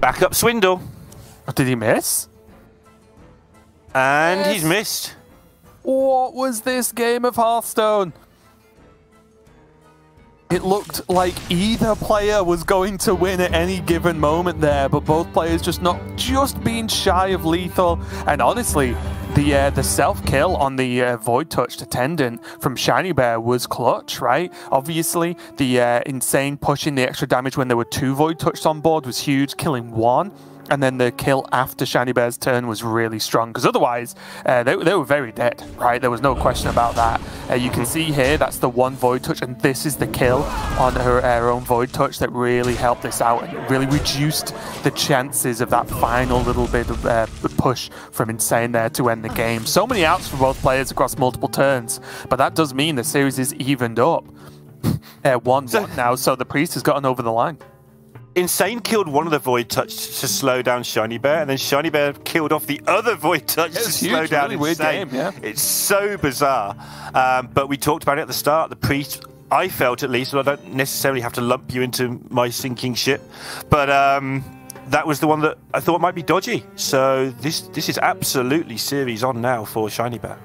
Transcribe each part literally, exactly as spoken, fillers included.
Back up Swindle. Oh, did he miss? And yes. He's missed. What was this game of Hearthstone? It looked like either player was going to win at any given moment there, but both players just not just being shy of lethal. And honestly, the uh, the self-kill on the uh, void-touched attendant from Shiny Bear was clutch, right? Obviously, the uh, insane pushing the extra damage when there were two void-touched on board was huge, killing one. And then the kill after Shiny Bear's turn was really strong, because otherwise uh, they, they were very dead, right? There was no question about that. Uh, you can see here, that's the one Void Touch, and this is the kill on her, her own Void Touch that really helped this out and really reduced the chances of that final little bit of uh, push from Insane there to end the game. So many outs for both players across multiple turns, but that does mean the series is evened up. uh, one, one now, so the Priest has gotten over the line. Insane killed one of the Void Touch to slow down Shiny Bear, and then Shiny Bear killed off the other Void Touch to slow down really Insane. Weird game, yeah. It's so bizarre. Um, but we talked about it at the start. The Priest, I felt at least, and I don't necessarily have to lump you into my sinking ship, but um, that was the one that I thought might be dodgy. So this, this is absolutely series on now for Shiny Bear.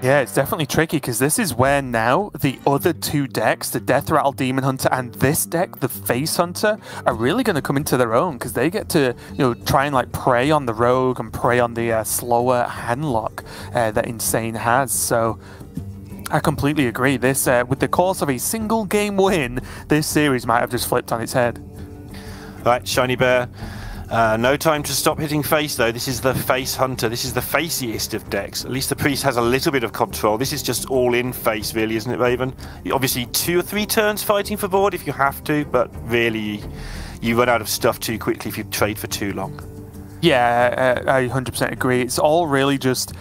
Yeah, it's definitely tricky, because this is where now the other two decks, the Death Rattle Demon Hunter and this deck, the Face Hunter, are really going to come into their own, because they get to, you know, try and like prey on the rogue and prey on the uh, slower handlock uh, that Insane has. So I completely agree. This, uh, with the course of a single game win, this series might have just flipped on its head. Right, Shiny Bear. Uh, no time to stop hitting face, though. This is the Face Hunter. This is the faciest of decks. At least the Priest has a little bit of control. This is just all in face, really, isn't it, Raven? Obviously, two or three turns fighting for board if you have to, but really, you run out of stuff too quickly if you trade for too long. Yeah, uh, I one hundred percent agree. It's all really just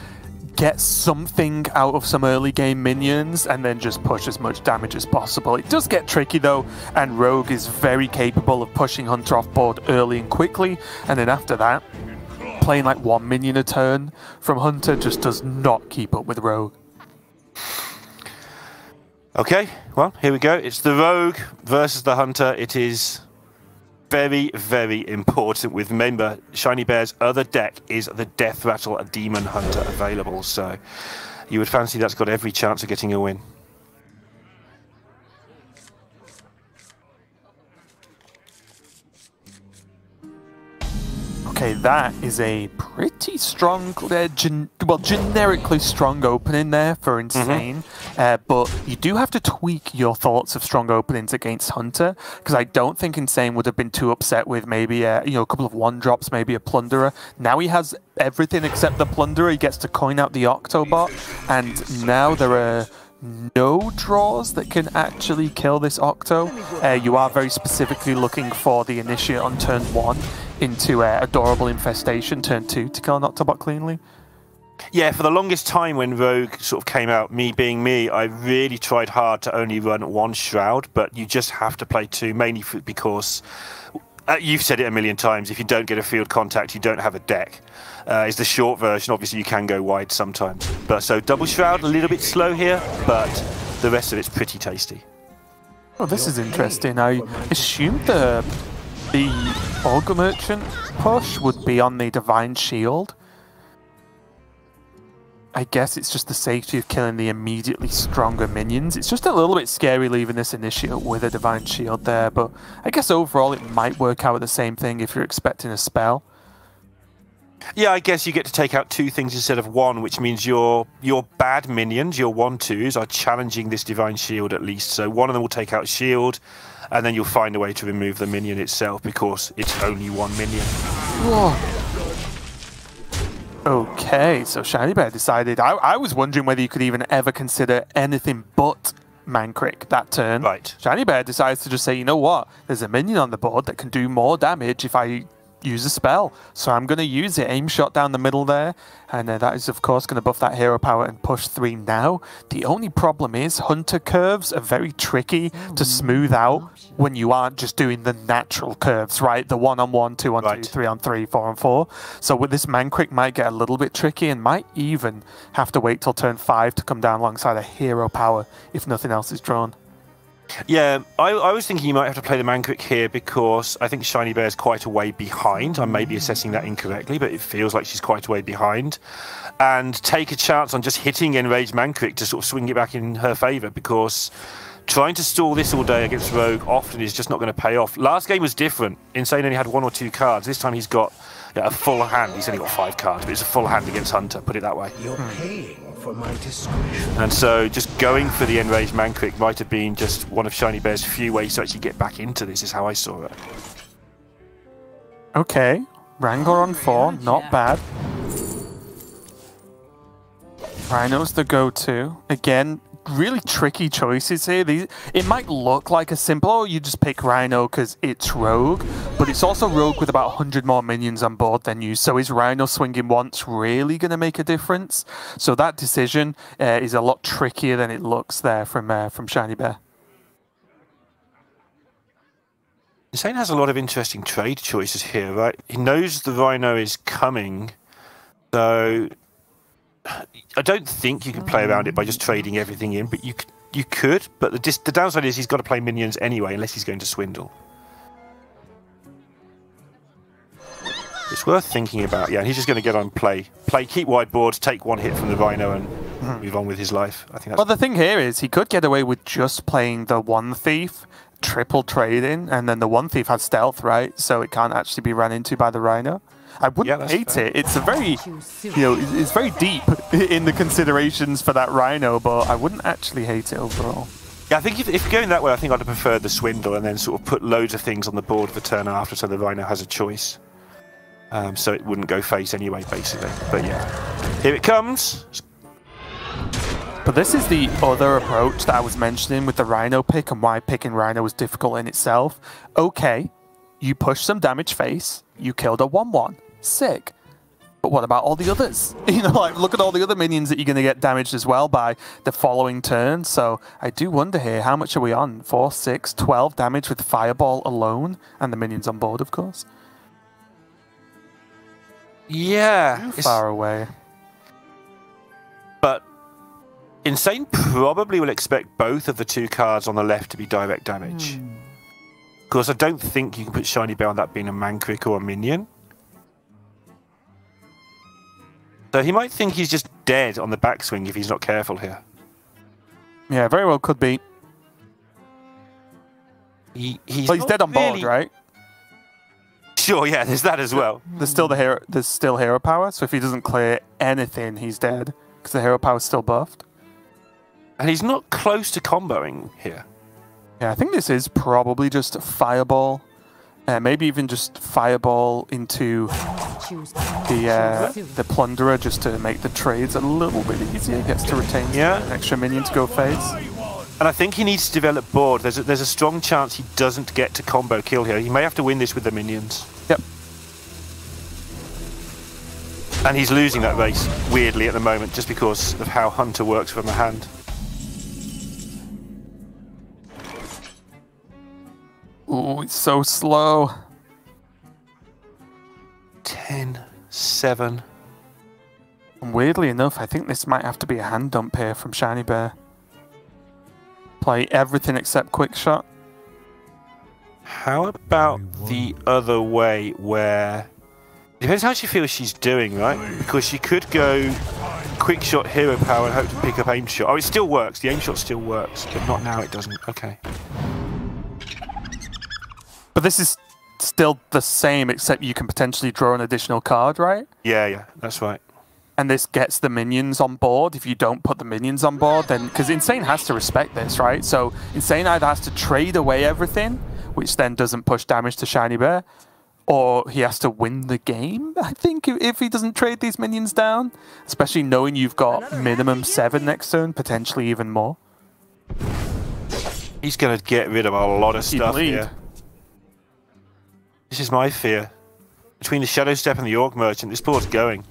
get something out of some early game minions and then just push as much damage as possible. It does get tricky though, and Rogue is very capable of pushing Hunter off board early and quickly, and then after that, playing like one minion a turn from Hunter just does not keep up with Rogue. Okay, well, here we go. It's the Rogue versus the Hunter. It is very, very important. With, remember, Shiny Bear's other deck is the Death Rattle Demon Hunter available, so you would fancy that's got every chance of getting a win. Okay, that is a pretty strong, uh, gen well, generically strong opening there for Insane. Mm-hmm. uh, but you do have to tweak your thoughts of strong openings against Hunter, because I don't think Insane would have been too upset with maybe a, you know, a couple of one-drops, maybe a Plunderer. Now he has everything except the Plunderer. He gets to coin out the Octobot, and now there are no draws that can actually kill this Octo. Uh, you are very specifically looking for the Initiate on turn one into uh, Adorable Infestation, turn two, to kill an Octobot cleanly. Yeah, for the longest time when Rogue sort of came out, me being me, I really tried hard to only run one Shroud, but you just have to play two, mainly for, because uh, you've said it a million times, if you don't get a field contact, you don't have a deck. Uh, is the short version. Obviously you can go wide sometimes, but so double Shroud a little bit slow here, but the rest of it's pretty tasty. Well, this is interesting. I assumed the the Ogre Merchant push would be on the Divine Shield. I guess it's just the safety of killing the immediately stronger minions. It's just a little bit scary leaving this Initiate with a Divine Shield there, but I guess overall it might work out with the same thing if you're expecting a spell. Yeah, I guess you get to take out two things instead of one, which means your your bad minions, your one-twos, are challenging this Divine Shield at least. So one of them will take out Shield, and then you'll find a way to remove the minion itself, because it's only one minion. Whoa. Okay, so Shiny Bear decided... I, I was wondering whether you could even ever consider anything but Mancrick that turn. Right. Shiny Bear decides to just say, you know what? There's a minion on the board that can do more damage if I use a spell, so I'm going to use it. Aim shot down the middle there, and uh, that is of course going to buff that hero power and push three now. The only problem is Hunter curves are very tricky to smooth out when you aren't just doing the natural curves, right? The one on one, two on right. two, three on three, four on four. So with this, Mancrick might get a little bit tricky and might even have to wait till turn five to come down alongside a hero power if nothing else is drawn. Yeah, I, I was thinking you might have to play the Maverick here because I think Shiny Bear is quite a way behind. I may be assessing that incorrectly, but it feels like she's quite a way behind. And take a chance on just hitting Enraged Maverick to sort of swing it back in her favour, because trying to stall this all day against Rogue often is just not going to pay off. Last game was different. Insane only had one or two cards. This time he's got yeah, a full hand. He's only got five cards, but it's a full hand against Hunter, put it that way. You're paying. My and so just going for the Enraged Maverick might have been just one of Shiny Bear's few ways to actually get back into this, is how I saw it. Okay, Wrangle on four, not bad. Rhino's the go-to. Again, really tricky choices here. These, it might look like a simple, oh, you just pick Rhino because it's Rogue, but it's also Rogue with about one hundred more minions on board than you, so is Rhino swinging once really going to make a difference? So that decision uh, is a lot trickier than it looks there from, uh, from Shiny Bear. Insane has a lot of interesting trade choices here, right? He knows the Rhino is coming, so I don't think you can play around it by just trading everything in, but you you could. But the dis the downside is he's got to play minions anyway, unless he's going to swindle. It's worth thinking about, yeah. And he's just going to get on play, play, keep wide boards, take one hit from the Rhino, and mm. move on with his life. I think. That's well, the thing here is he could get away with just playing the one thief, triple trading, and then the one thief has stealth, right? So it can't actually be run into by the Rhino. I wouldn't yeah, hate fair. it. It's a very, you know, it's very deep in the considerations for that Rhino, but I wouldn't actually hate it overall. Yeah, I think if, if going that way, I think I'd have preferred the swindle and then sort of put loads of things on the board for turn after, so the Rhino has a choice. Um, so it wouldn't go face anyway, basically. But yeah, here it comes. But this is the other approach that I was mentioning with the Rhino pick and why picking Rhino was difficult in itself. Okay, you push some damage face, you killed a one one. Sick. But what about all the others? You know, like, look at all the other minions that you're going to get damaged as well by the following turn. So I do wonder here, how much are we on? four, six, twelve damage with Fireball alone and the minions on board, of course. Yeah. Too far away. But Insane probably will expect both of the two cards on the left to be direct damage. Hmm. Because I don't think you can put Shiny Bear on that being a Maverick or a minion. So he might think he's just dead on the backswing if he's not careful here. Yeah, very well could be. He, he's, well, he's dead on really... board, right? Sure, yeah, there's that as well. There's still the hero. There's still hero power, so if he doesn't clear anything, he's dead because the hero power's still buffed. And he's not close to comboing here. Yeah, I think this is probably just a Fireball. Uh, maybe even just Fireball into the uh, the Plunderer just to make the trades a little bit easier. Gets to retain yeah. an extra minion to go face. And I think he needs to develop board. There's a, there's a strong chance he doesn't get to combo kill here. He may have to win this with the minions. Yep. And he's losing that race, weirdly, at the moment, just because of how Hunter works from the hand. Ooh, it's so slow. ten, seven. And weirdly enough, I think this might have to be a hand dump here from Shiny Bear. Play everything except quick shot. How about the other way where... Depends how she feels she's doing, right? Because she could go quick shot, hero power, and hope to pick up aim shot. Oh, it still works. The aim shot still works. But not now, it doesn't. Okay. But this is still the same, except you can potentially draw an additional card, right? Yeah, yeah, that's right. And this gets the minions on board. If you don't put the minions on board, then... Because Insane has to respect this, right? So Insane either has to trade away everything, which then doesn't push damage to Shiny Bear, or he has to win the game, I think, if he doesn't trade these minions down. Especially knowing you've got Another minimum seven next turn, potentially even more. He's going to get rid of a lot of stuff here. This is my fear. Between the Shadow Step and the Orc Merchant, this board's going.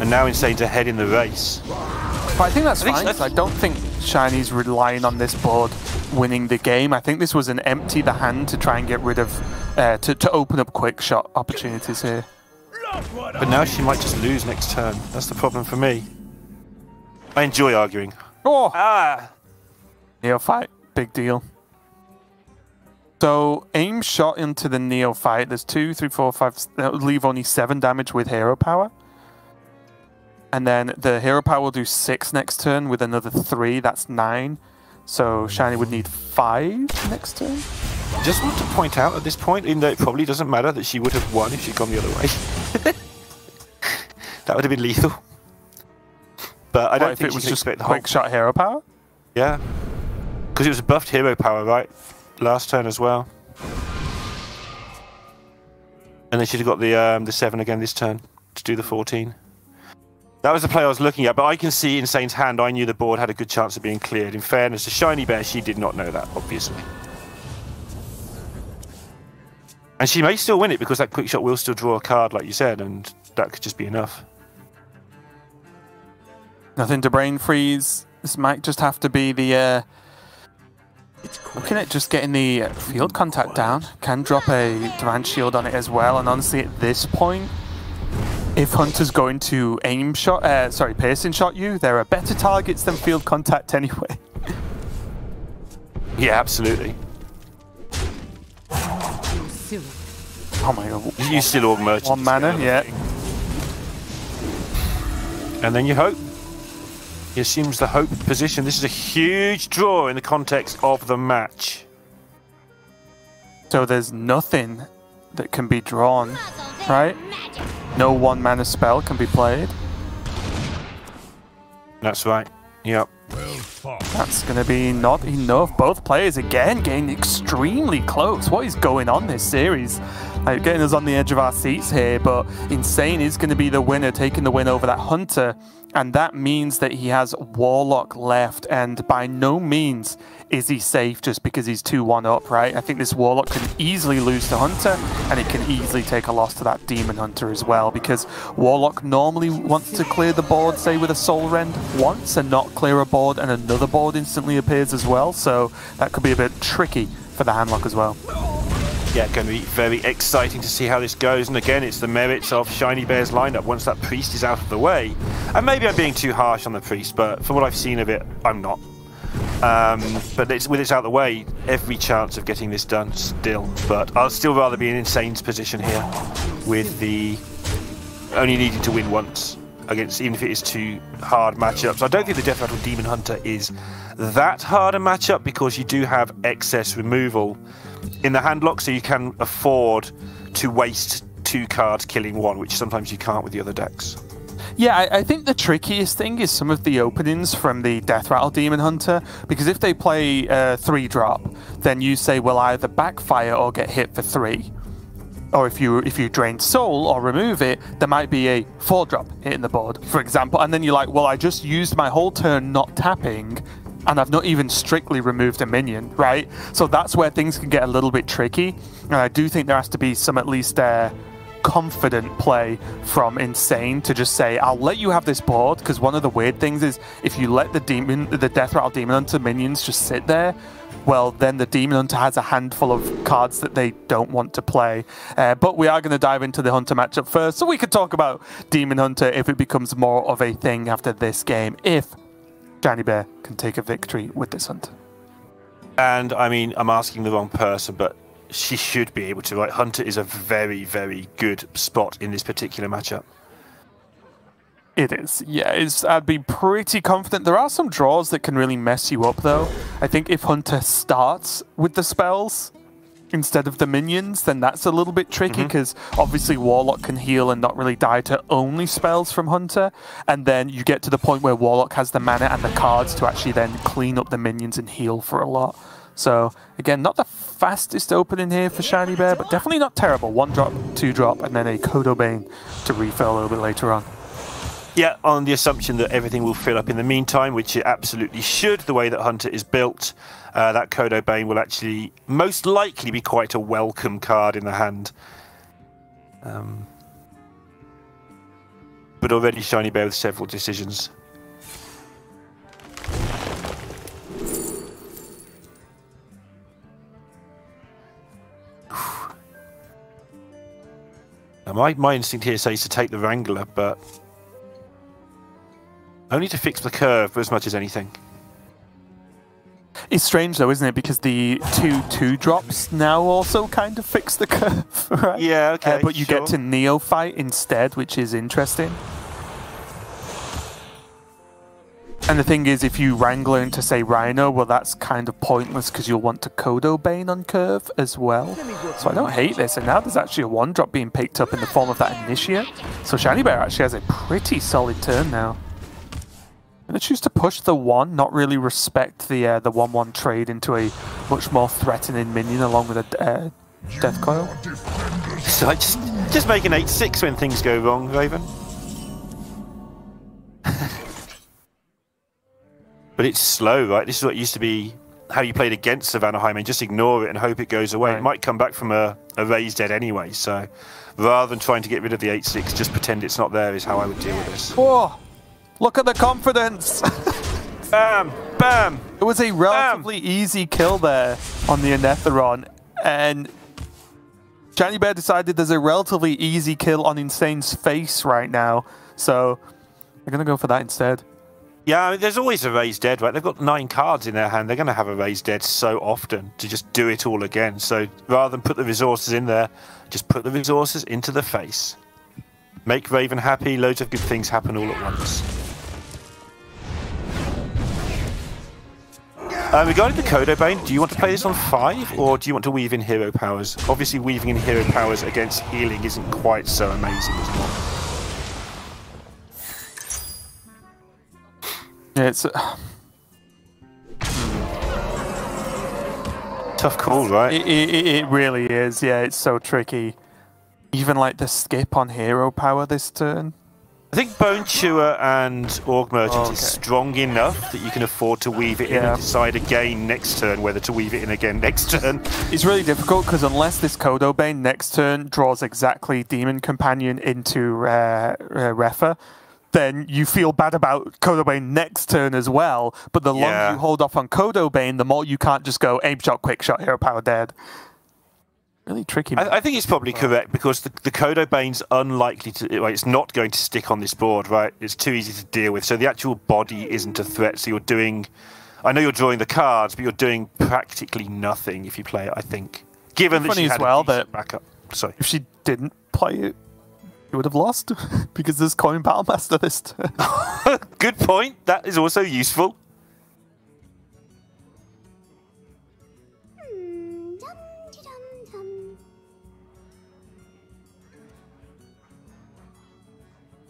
And now Insane's ahead in the race. But I think that's I fine. Think so. I don't think Shiny's relying on this board winning the game. I think this was an empty the hand to try and get rid of, uh, to, to open up quick shot opportunities here. But now she might just lose next turn. That's the problem for me. I enjoy arguing. Oh. Ah. Neophyte, big deal. So aim shot into the Neophyte. There's two, three, four, five. That would leave only seven damage with hero power. And then the hero power will do six next turn with another three. That's nine. So Shiny would need five next turn. Just want to point out at this point, even though it probably doesn't matter, that she would have won if she'd gone the other way. That would have been lethal. But I don't what, think if it was just quick whole... shot hero power. Yeah, because it was buffed hero power right last turn as well, and then she'd have got the um, the seven again this turn to do the fourteen. That was the play I was looking at, but I can see Insane's hand. I knew the board had a good chance of being cleared. In fairness to Shiny Bear, she did not know that, obviously. And she may still win it because that quick shot will still draw a card, like you said, and that could just be enough. Nothing to brain freeze. This might just have to be the... Uh, looking at just getting the field contact down. Can drop a Durant Shield on it as well, and honestly at this point, if Hunter's going to aim shot, uh, sorry, piercing shot you, there are better targets than field contact anyway. Yeah, absolutely. Oh my god. You still all merged. One mana, yeah. And then you hope. He assumes the hope position. This is a huge draw in the context of the match. So there's nothing that can be drawn, right? No one mana spell can be played. That's right. Yep. That's going to be not enough. Both players again getting extremely close. What is going on this series? Like, getting us on the edge of our seats here, but Insane is going to be the winner, taking the win over that Hunter, and that means that he has Warlock left, and by no means is he safe just because he's two one up, right? I think this Warlock can easily lose to Hunter, and it can easily take a loss to that Demon Hunter as well, because Warlock normally wants to clear the board, say, with a Soul Rend once, and not clear a board, and another board instantly appears as well, so that could be a bit tricky for the Handlock as well. Yeah, going to be very exciting to see how this goes, and again, it's the merits of Shiny Bear's lineup once that priest is out of the way. And maybe I'm being too harsh on the priest, but from what I've seen of it, I'm not. Um, but it's, with it's out of the way, every chance of getting this done still. But I'll still rather be in Insane's position here, with the only needing to win once against, even if it is two hard matchups. I don't think the Death Rattle Demon Hunter is that hard a matchup because you do have excess removal in the Handlock, so you can afford to waste two cards killing one, which sometimes you can't with the other decks. Yeah, I, I think the trickiest thing is some of the openings from the Death Rattle Demon Hunter, because if they play uh, three drop, then you say will either backfire or get hit for three. Or if you if you drain soul or remove it, there might be a four drop hitting the board, for example. And then you're like, well, I just used my whole turn not tapping, and I've not even strictly removed a minion, right? So that's where things can get a little bit tricky. And I do think there has to be some at least uh, confident play from Insane to just say, I'll let you have this board, because one of the weird things is if you let the demon, the Death Rattle Demon Hunter minions just sit there, well, then the Demon Hunter has a handful of cards that they don't want to play. Uh, but we are going to dive into the Hunter matchup first, so we could talk about Demon Hunter if it becomes more of a thing after this game, if Shiny Bear can take a victory with this Hunter. And, I mean, I'm asking the wrong person, but she should be able to, right? Hunter is a very, very good spot in this particular matchup. It is, yeah. It's, I'd be pretty confident. There are some draws that can really mess you up, though. I think if Hunter starts with the spells instead of the minions, then that's a little bit tricky, because mm-hmm. obviously Warlock can heal and not really die to only spells from Hunter. And then you get to the point where Warlock has the mana and the cards to actually then clean up the minions and heal for a lot. So, again, not the fastest opening here for Shiny Bear, but definitely not terrible. One drop, two drop, and then a Kodobane to refill a little bit later on. Yeah, on the assumption that everything will fill up in the meantime, which it absolutely should, the way that Hunter is built. Uh, that Kodobane will actually most likely be quite a welcome card in the hand. Um, but already Shiny Bear with several decisions. Now my, my instinct here says to take the Wrangler, but... only to fix the curve as much as anything. It's strange though, isn't it? Because the two two drops now also kind of fix the curve, right? Yeah, okay. Uh, but you sure. get to Neophyte instead, which is interesting. And the thing is, if you Wrangler into, say, Rhino, well, that's kind of pointless because you'll want to Codobane on curve as well. So I don't hate this. And now there's actually a one drop being picked up in the form of that Initiate. So Shiny Bear actually has a pretty solid turn now. I'm going to choose to push the one, not really respect the uh, the one one trade into a much more threatening minion along with a uh, Death Coil. So I just, just make an eight six when things go wrong, Raven. But it's slow, right? This is what used to be how you played against Savannah Highman. Just ignore it and hope it goes away. Right. It might come back from a, a raised dead anyway. So rather than trying to get rid of the eight six, just pretend it's not there is how I would deal with this. Oh, look at the confidence. Bam, bam. It was a relatively bam. easy kill there on the Anetheron. And Shiny Bear decided there's a relatively easy kill on Insane's face right now. So they're going to go for that instead. Yeah, I mean, there's always a raised dead, right? They've got nine cards in their hand. They're going to have a raised dead so often to just do it all again. So rather than put the resources in there, just put the resources into the face. Make Raven happy. Loads of good things happen all at once. Uh, regarding the Codobane, do you want to play this on five or do you want to weave in hero powers? Obviously, weaving in hero powers against healing isn't quite so amazing as well. Yeah, it's uh, tough call, right? It, it, it really is. Yeah, it's so tricky. Even like the skip on hero power this turn. I think Bone Chewer and Org Merchant oh, okay. is strong enough that you can afford to weave it in yeah. and decide again next turn whether to weave it in again next turn. It's really difficult because unless this Codobane next turn draws exactly Demon Companion into uh, uh, Refa, then you feel bad about Codobane next turn as well. But the yeah. longer you hold off on Codobane, the more you can't just go aim shot, quick shot, hero power dead. Really tricky. I, I think it's probably correct because the, the Codobane's unlikely to, well, it's not going to stick on this board, right? It's too easy to deal with. So the actual body isn't a threat. So you're doing, I know you're drawing the cards, but you're doing practically nothing if you play it, I think. Given it's that funny she had as well a decent backup. Sorry. If she didn't play it, would have lost because there's coin battlemaster this turn. Good point. That is also useful.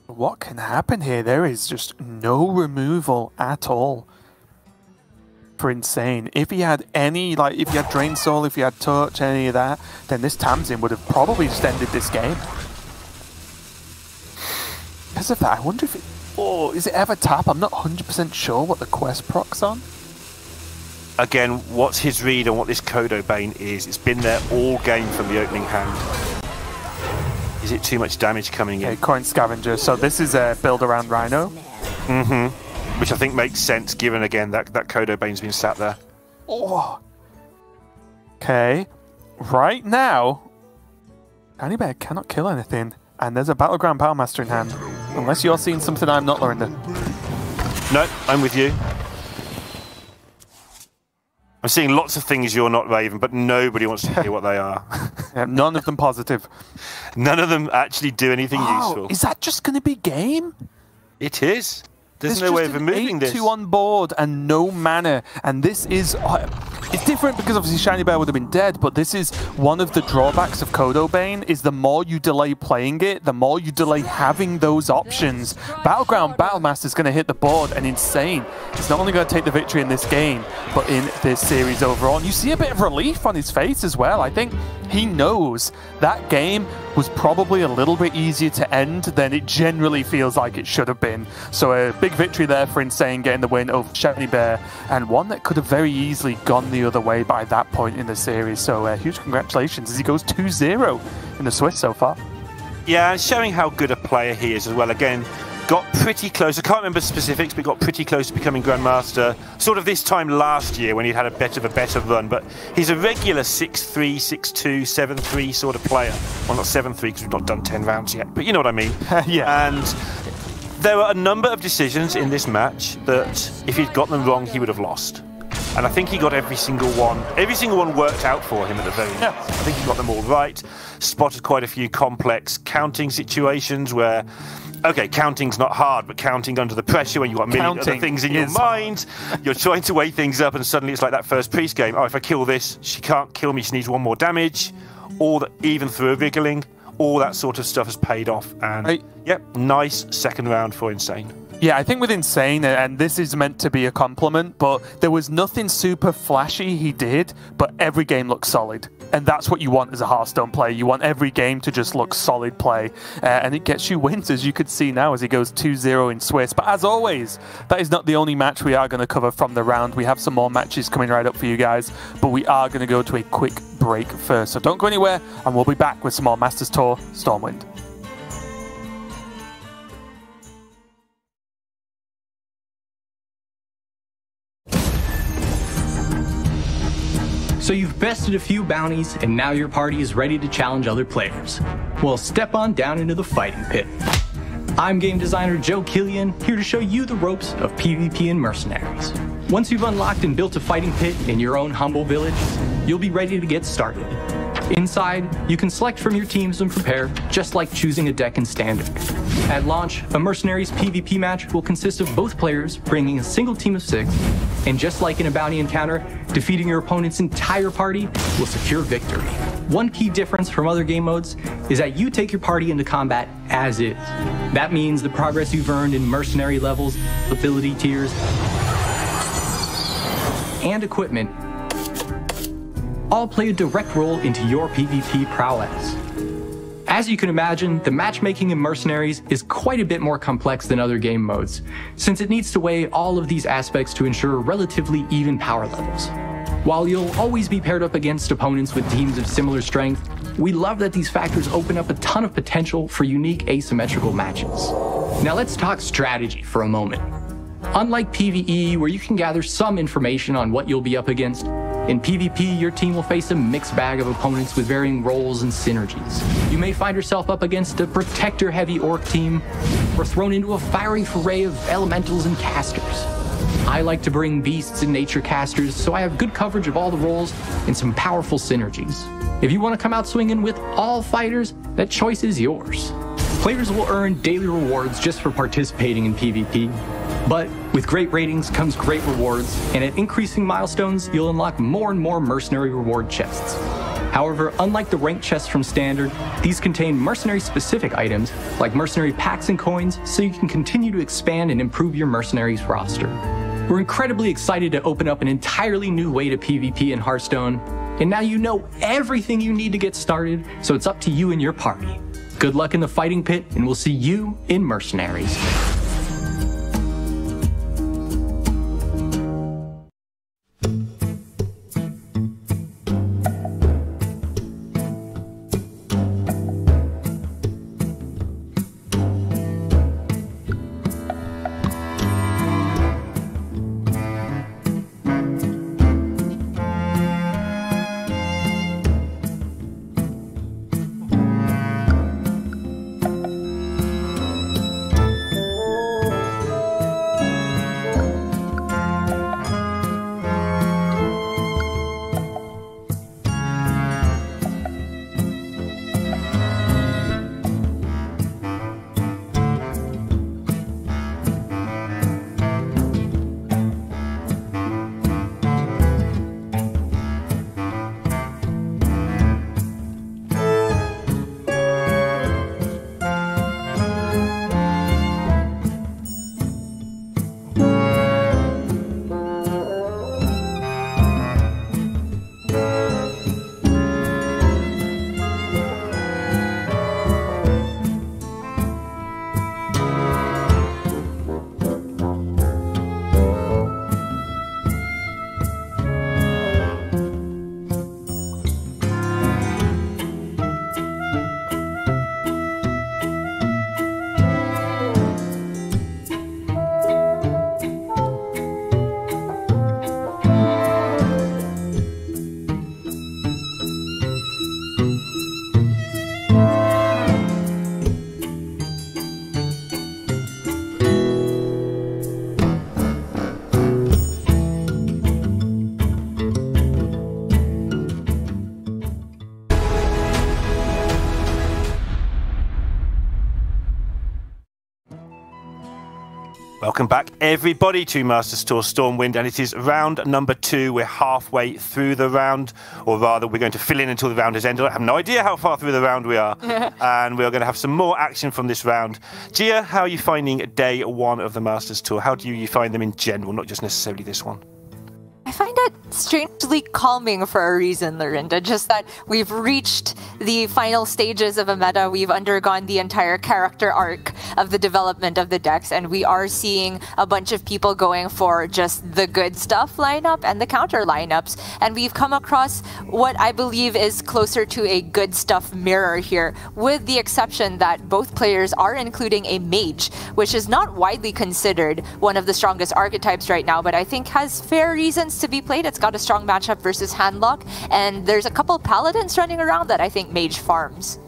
What can happen here? There is just no removal at all for Insane. If he had any, like if he had Drain Soul, if he had Torch, any of that, then this Tamsin would have probably just ended this game. Because of that, I wonder if it... Oh, is it ever tap? I'm not one hundred percent sure what the quest procs on. Again, what's his read on what this Codobane is? It's been there all game from the opening hand. Is it too much damage coming in? Okay, Coin Scavenger. So this is a build around Rhino. Mm-hmm. Which I think makes sense, given, again, that, that Codobane's been sat there. Oh. Okay. Right now, Shiny Bear cannot kill anything. And there's a Battleground Battlemaster in hand. Unless you're seeing something I'm not, Lorinda. No, I'm with you. I'm seeing lots of things you're not, Raven, but nobody wants to hear what they are. Yeah, none of them positive. None of them actually do anything oh, useful. Is that just going to be game? It is. There's, There's no way of removing this. two on board and no mana. And this is... Uh, it's different because obviously Shiny Bear would have been dead, but this is one of the drawbacks of Codobane, is the more you delay playing it, the more you delay having those options. Battleground Battlemaster is going to hit the board, and Insane, it's not only going to take the victory in this game, but in this series overall. And you see a bit of relief on his face as well. I think he knows that game was probably a little bit easier to end than it generally feels like it should have been. So a big victory there for Insane, getting the win over Shiny Bear, and one that could have very easily gone the other way by that point in the series. So uh, huge congratulations as he goes two zero in the Swiss so far. Yeah, and showing how good a player he is as well. Again, got pretty close. I can't remember specifics, but got pretty close to becoming Grandmaster sort of this time last year when he had a bit of a better run. But he's a regular six three, six two, seven three sort of player. Well, not seven three because we've not done ten rounds yet, but you know what I mean. Yeah. And there were a number of decisions in this match that if he'd got them wrong, he would have lost. And I think he got every single one. Every single one worked out for him at the very end. Yeah. I think he got them all right. Spotted quite a few complex counting situations where, okay, counting's not hard, but counting under the pressure when you've got a million counting other things in your mind, you're trying to weigh things up, and suddenly it's like that first priest game. Oh, if I kill this, she can't kill me, she needs one more damage. Or the, even through a wriggling, all that sort of stuff has paid off. And, I, yep, nice second round for Insane. Yeah, I think with Insane, and this is meant to be a compliment, but there was nothing super flashy he did, but every game looked solid. And that's what you want as a Hearthstone player. You want every game to just look solid play. Uh, and it gets you wins, as you could see now, as he goes two zero in Swiss. But as always, that is not the only match we are going to cover from the round. We have some more matches coming right up for you guys, but we are going to go to a quick break first. So don't go anywhere, and we'll be back with some more Masters Tour Stormwind. So you've bested a few bounties, and now your party is ready to challenge other players. Well, step on down into the fighting pit. I'm game designer Joe Killian, here to show you the ropes of PvP and mercenaries. Once you've unlocked and built a fighting pit in your own humble village, you'll be ready to get started. Inside, you can select from your teams and prepare, just like choosing a deck in Standard. At launch, a mercenaries PvP match will consist of both players bringing a single team of six, and just like in a bounty encounter, defeating your opponent's entire party will secure victory. One key difference from other game modes is that you take your party into combat as is. That means the progress you've earned in mercenary levels, ability tiers, and equipment all play a direct role into your PvP prowess. As you can imagine, the matchmaking in mercenaries is quite a bit more complex than other game modes, since it needs to weigh all of these aspects to ensure relatively even power levels. While you'll always be paired up against opponents with teams of similar strength, we love that these factors open up a ton of potential for unique asymmetrical matches. Now let's talk strategy for a moment. Unlike PvE, where you can gather some information on what you'll be up against, in PvP, your team will face a mixed bag of opponents with varying roles and synergies. You may find yourself up against a protector-heavy orc team, or thrown into a fiery foray of elementals and casters. I like to bring beasts and nature casters, so I have good coverage of all the roles and some powerful synergies. If you want to come out swinging with all fighters, that choice is yours. Players will earn daily rewards just for participating in PvP. But with great ratings comes great rewards, and at increasing milestones, you'll unlock more and more mercenary reward chests. However, unlike the ranked chests from Standard, these contain mercenary-specific items, like mercenary packs and coins, so you can continue to expand and improve your mercenaries roster. We're incredibly excited to open up an entirely new way to PvP in Hearthstone, and now you know everything you need to get started, so it's up to you and your party. Good luck in the fighting pit, and we'll see you in Mercenaries. Welcome back, everybody, to Masters Tour Stormwind, and it is round number two. We're halfway through the round, or rather, we're going to fill in until the round has ended. I have no idea how far through the round we are, and we are going to have some more action from this round. Gia, how are you finding day one of the Masters Tour? How do you, you find them in general, not just necessarily this one? I find it strangely calming for a reason, Lorinda, just that we've reached the final stages of a meta, we've undergone the entire character arc of the development of the decks, and we are seeing a bunch of people going for just the good stuff lineup and the counter lineups, and we've come across what I believe is closer to a good stuff mirror here, with the exception that both players are including a mage, which is not widely considered one of the strongest archetypes right now, but I think has fair reasons to be played. It's got a strong matchup versus Handlock, and there's a couple paladins running around that I think mage farms.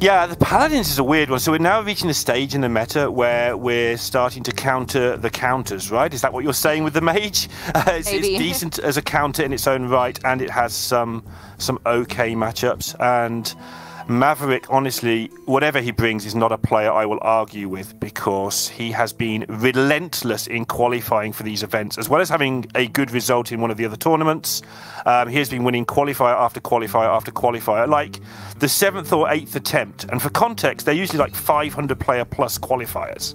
Yeah, the paladins is a weird one. So we're now reaching a stage in the meta where we're starting to counter the counters, right? Is that what you're saying with the mage? Uh, it's, it's decent as a counter in its own right, and it has some some okay matchups. And Maverick, honestly, whatever he brings is not a player I will argue with, because he has been relentless in qualifying for these events, as well as having a good result in one of the other tournaments. Um, he has been winning qualifier after qualifier after qualifier, like the seventh or eighth attempt. And for context, they're usually like five hundred player plus qualifiers.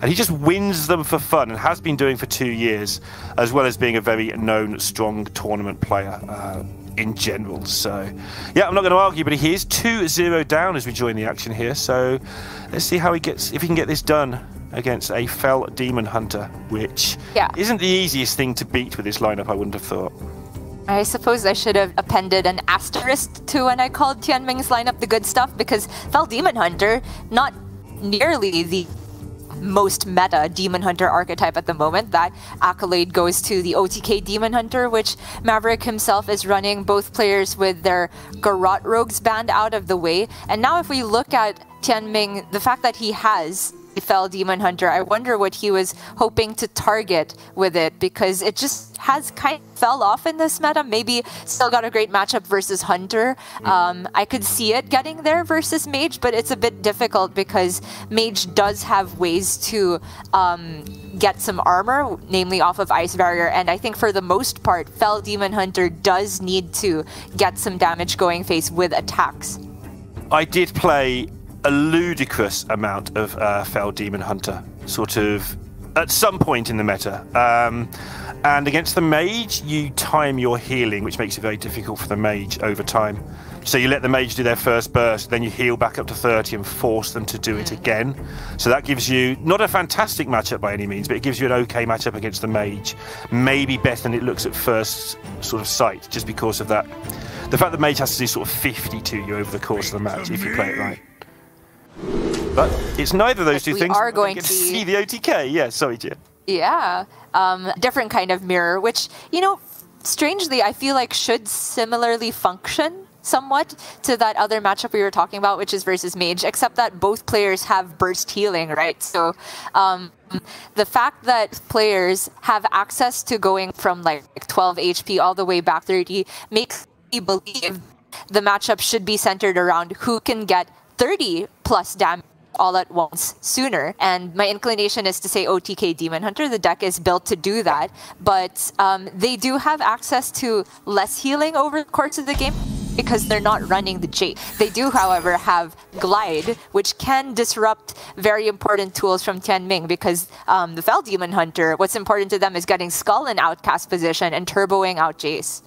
And he just wins them for fun, and has been doing for two years, as well as being a very known, strong tournament player. Uh, in general, so yeah, I'm not going to argue, but he is two zero down as we join the action here, so let's see how he gets, if he can get this done against a Fell Demon Hunter, which yeah. isn't the easiest thing to beat with this lineup, I wouldn't have thought. I suppose I should have appended an asterisk to when I called Tian Ming's lineup the good stuff, because Fell Demon Hunter, not nearly the most meta Demon Hunter archetype at the moment. That accolade goes to the O T K Demon Hunter, which Maverick himself is running both players with their Garrote Rogues band out of the way. And now if we look at Tian Ming, the fact that he has a Fell Demon Hunter, I wonder what he was hoping to target with it, because it just has kind of fell off in this meta. Maybe still got a great matchup versus Hunter. Um, I could see it getting there versus Mage, but it's a bit difficult because Mage does have ways to um, get some armor, namely off of Ice Barrier, and I think for the most part, Fell Demon Hunter does need to get some damage going face with attacks. I did play a ludicrous amount of uh, Fell Demon Hunter, sort of, at some point in the meta. Um, and against the mage, you time your healing, which makes it very difficult for the mage over time. So you let the mage do their first burst, then you heal back up to thirty and force them to do it again. So that gives you, not a fantastic matchup by any means, but it gives you an okay matchup against the mage. Maybe better than it looks at first sort of sight, just because of that. The fact that mage has to do sort of fifty to you over the course of the match, if you play it right. But it's neither of those two we things. We are going to see the O T K. Yeah, sorry, Jim. Yeah, um, different kind of mirror, which, you know, strangely, I feel like should similarly function somewhat to that other matchup we were talking about, which is versus Mage, except that both players have burst healing, right? So um, the fact that players have access to going from like twelve H P all the way back thirty makes me believe the matchup should be centered around who can get thirty plus damage all at once sooner, and my inclination is to say O T K Demon Hunter. The deck is built to do that, but um, they do have access to less healing over the course of the game because they're not running the Jade. They do, however, have Glide, which can disrupt very important tools from Tian Ming, because um, the Fell Demon Hunter, what's important to them is getting Skull in outcast position and turboing out Jace.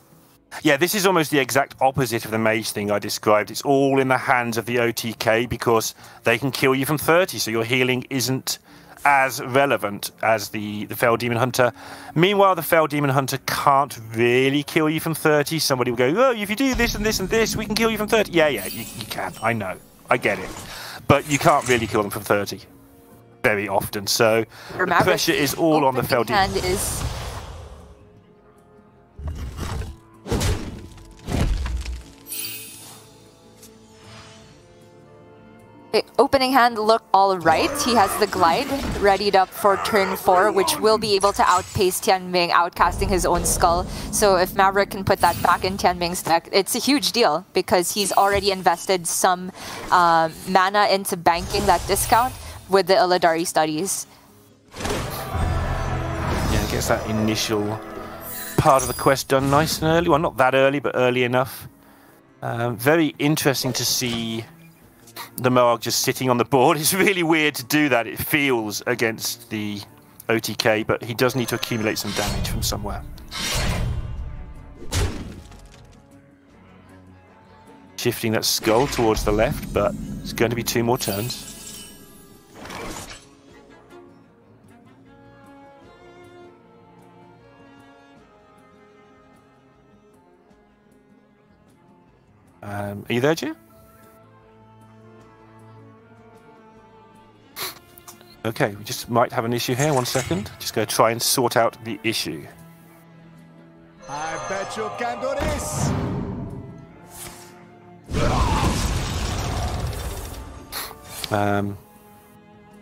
Yeah, this is almost the exact opposite of the mage thing I described. It's all in the hands of the O T K because they can kill you from thirty, so your healing isn't as relevant as the, the Fell Demon Hunter. Meanwhile, the Fell Demon Hunter can't really kill you from thirty. Somebody will go, oh, if you do this and this and this, we can kill you from thirty. Yeah, yeah, you, you can. I know. I get it. But you can't really kill them from thirty very often. So the pressure is all on the Fell Demon Hunter. Opening hand look all right. He has the glide readied up for turn four, which will be able to outpace Tian Ming, outcasting his own skull. So if Maverick can put that back in Tian Ming's deck, it's a huge deal because he's already invested some uh, mana into banking that discount. with the Illidari studies. Yeah, it gets that initial part of the quest done nice and early. Well, not that early, but early enough. Um, very interesting to see the Moarg just sitting on the board. It's really weird to do that, it feels, against the O T K, but he does need to accumulate some damage from somewhere. Shifting that skull towards the left, but it's going to be two more turns. Um, are you there, Jim? Okay, we just might have an issue here. One second. Just going to try and sort out the issue. I bet you can do this. Um,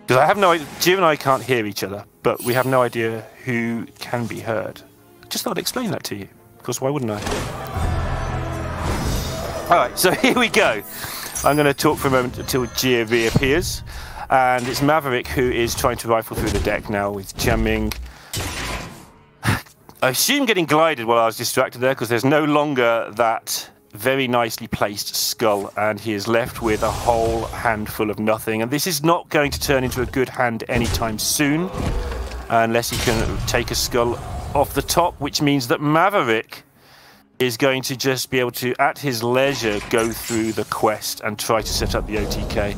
because I have no idea. Jim and I can't hear each other, but we have no idea who can be heard. Just thought I'd explain that to you. Of course, why wouldn't I? Alright, so here we go. I'm going to talk for a moment until Gia reappears. And it's Maverick who is trying to rifle through the deck now with Tian Ming. I assume getting glided while I was distracted there, because there's no longer that very nicely placed skull. And he is left with a whole handful of nothing. And this is not going to turn into a good hand anytime soon, unless he can take a skull off the top, which means that Maverick is going to just be able to, at his leisure, go through the quest and try to set up the O T K.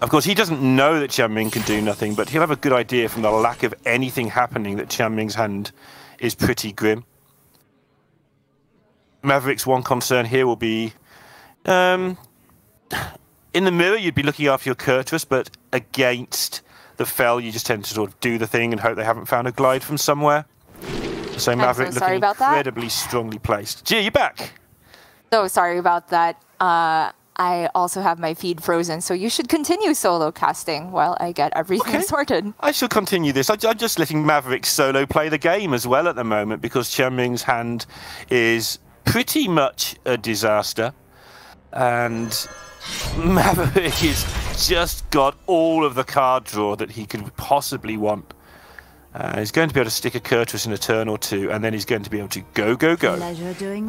Of course, he doesn't know that Tian Ming can do nothing, but he'll have a good idea from the lack of anything happening that Tian Ming's hand is pretty grim. Maverick's one concern here will be, um, in the mirror, you'd be looking after your Curtis, but against the Fel, you just tend to sort of do the thing and hope they haven't found a glide from somewhere. So Maverick so looking incredibly that. strongly placed. Gia, you're back. So sorry about that. Uh, I also have my feed frozen, so you should continue solo casting while I get everything okay. sorted. I shall continue this. I, I'm just letting Maverick solo play the game as well at the moment, because Tian Ming's hand is pretty much a disaster. And Maverick has just got all of the card draw that he could possibly want. Uh, he's going to be able to stick a Curtis in a turn or two, and then he's going to be able to go, go, go.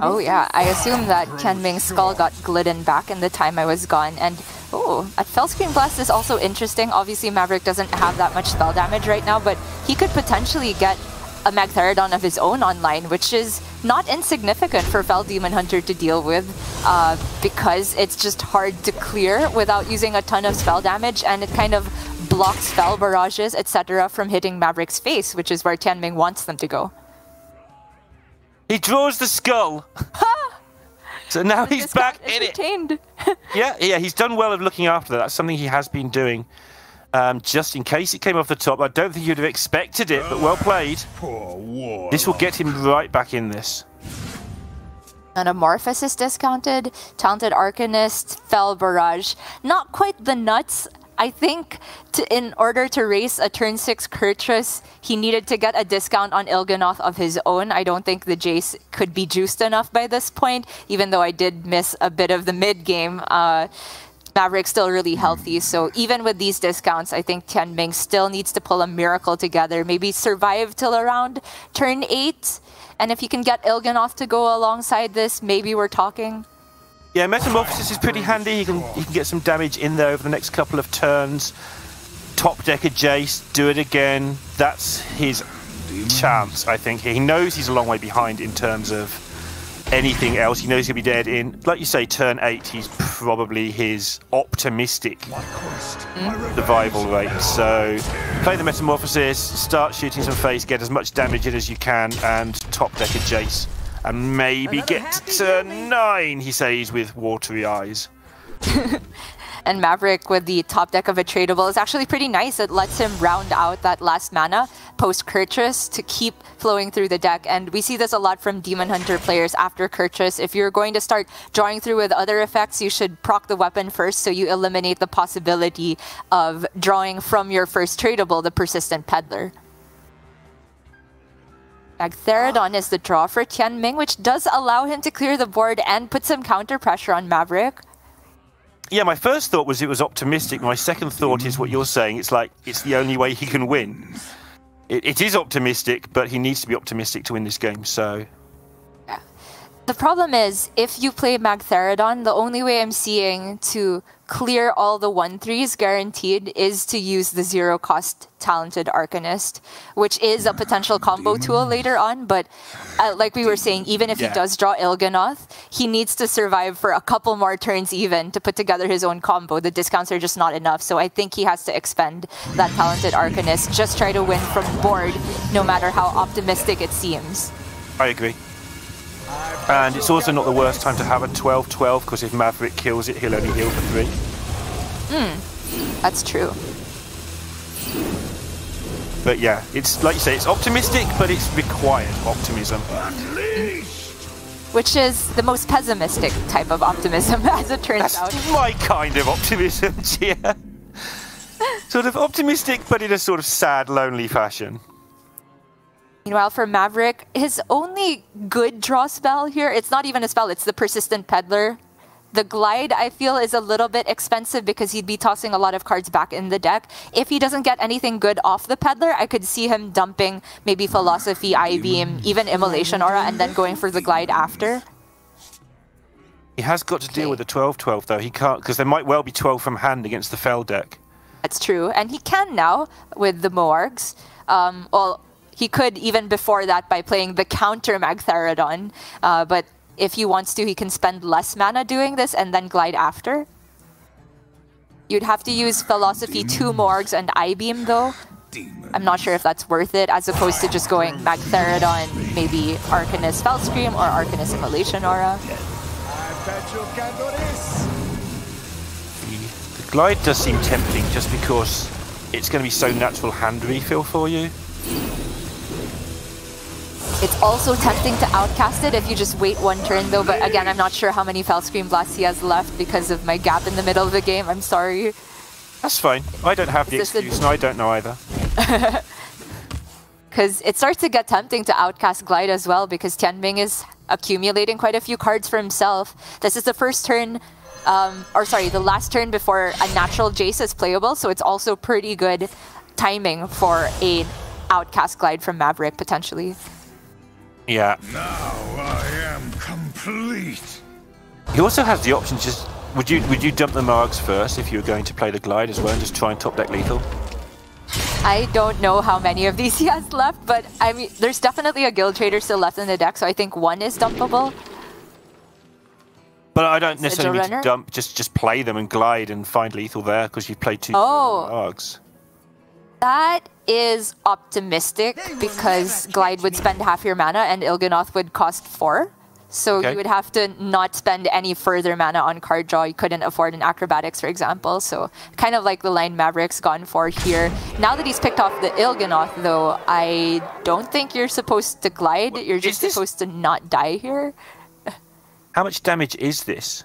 Oh, yeah. I assume that Tian Ming's skull got glidden back in the time I was gone. And, oh, a Fel Screen Blast is also interesting. Obviously, Maverick doesn't have that much spell damage right now, but he could potentially get a Magtheridon of his own online, which is not insignificant for Fel Demon Hunter to deal with, uh, because it's just hard to clear without using a ton of spell damage, and it kind of blocks spell barrages, et cetera, from hitting Maverick's face, which is where Tian Ming wants them to go. He draws the skull. So now and he's back in it. yeah, yeah, he's done well of looking after that. That's something he has been doing. Um, just in case it came off the top, I don't think you'd have expected it, but well played. Poor this will get him right back in this. An Amorphous is discounted. Talented Arcanist, Fel Barrage. Not quite the nuts. I think to, in order to race a turn six Kurtress, he needed to get a discount on Ilganoth of his own. I don't think the Jace could be juiced enough by this point, even though I did miss a bit of the mid game. Uh, Maverick's still really healthy, so even with these discounts, I think Tian Ming still needs to pull a miracle together. Maybe survive till around turn eight, and if he can get Ilganoth to go alongside this, maybe we're talking. Yeah, Metamorphosis is pretty handy. You can, you can get some damage in there over the next couple of turns. Top deck a Jace, do it again. That's his chance, I think. He knows he's a long way behind in terms of anything else. He knows he'll be dead in, like you say, turn eight. He's probably his optimistic mm. survival rate. So play the Metamorphosis, start shooting some face, get as much damage in as you can, and top deck a Jace. And maybe Another get to turn nine, he says with watery eyes. And Maverick with the top deck of a tradable is actually pretty nice. It lets him round out that last mana post Kurtress to keep flowing through the deck. And we see this a lot from Demon Hunter players after Kurtress. If you're going to start drawing through with other effects, you should proc the weapon first, so you eliminate the possibility of drawing from your first tradable, the Persistent Peddler. Magtheridon is the draw for Tian Ming, which does allow him to clear the board and put some counter pressure on Maverick. yeah, my first thought was it was optimistic. My second thought is what you're saying. It's like, it's the only way he can win. It, it is optimistic, but he needs to be optimistic to win this game, so... Yeah. The problem is, if you play Magtheridon, the only way I'm seeing to clear all the one threes guaranteed is to use the zero-cost Talented Arcanist, which is a potential combo tool later on, but uh, like we were saying, even if yeah. he does draw Ilganoth, he needs to survive for a couple more turns even to put together his own combo. The discounts are just not enough, so I think he has to expend that Talented Arcanist, just try to win from board, no matter how optimistic it seems. I agree. And it's also not the worst time to have a twelve twelve, because if Maverick kills it, he'll only heal for three. Hmm, that's true. But yeah, it's like you say, it's optimistic, but it's required optimism. Which is the most pessimistic type of optimism, as it turns that's out. That's my kind of optimism, Tia. Sort of optimistic, but in a sort of sad, lonely fashion. Meanwhile, for Maverick, his only good draw spell here, it's not even a spell, it's the Persistent Peddler. The Glide, I feel, is a little bit expensive because he'd be tossing a lot of cards back in the deck. If he doesn't get anything good off the Peddler, I could see him dumping maybe Philosophy, I-Beam, even Immolation Aura, and then going for the Glide after. He has got to okay. deal with the twelve twelve, though. He can't, because there might well be twelve from hand against the Fel deck. That's true, and he can now with the Moargs. Um, well, he could even before that by playing the counter Magtheridon, uh, but if he wants to, he can spend less mana doing this and then glide after. You'd have to use Philosophy, two Morgs, and I-Beam though. I'm not sure if that's worth it, as opposed to just going Magtheridon, maybe Arcanist Fellscream or Arcanist Immolation Aura. The, the glide does seem tempting just because it's going to be so natural hand refill for you. It's also tempting to outcast it if you just wait one turn though, but again, I'm not sure how many Fellscream Blasts he has left because of my gap in the middle of the game, I'm sorry. That's fine, I don't have the excuse and I don't know either. Because it starts to get tempting to outcast Glide as well because Tian Ming is accumulating quite a few cards for himself. This is the first turn, um, or sorry, the last turn before a natural Jace is playable, so it's also pretty good timing for a outcast Glide from Maverick potentially. Yeah. Now I am complete. He also has the option. Just would you would you dump the Margs first if you were going to play the glide as well, and just try and top deck lethal? I don't know how many of these he has left, but I mean, there's definitely a guild trader still left in the deck, so I think one is dumpable. But I don't necessarily need to dump. Just just play them and glide and find lethal there because you've played two Margs. That is optimistic because Glide would spend half your mana and Ilganoth would cost four. So okay. you would have to not spend any further mana on card draw. You couldn't afford an Acrobatics, for example. So kind of like the line Maverick's gone for here. Now that he's picked off the Ilganoth, though, I don't think you're supposed to glide. What, you're just supposed to not die here. How much damage is this?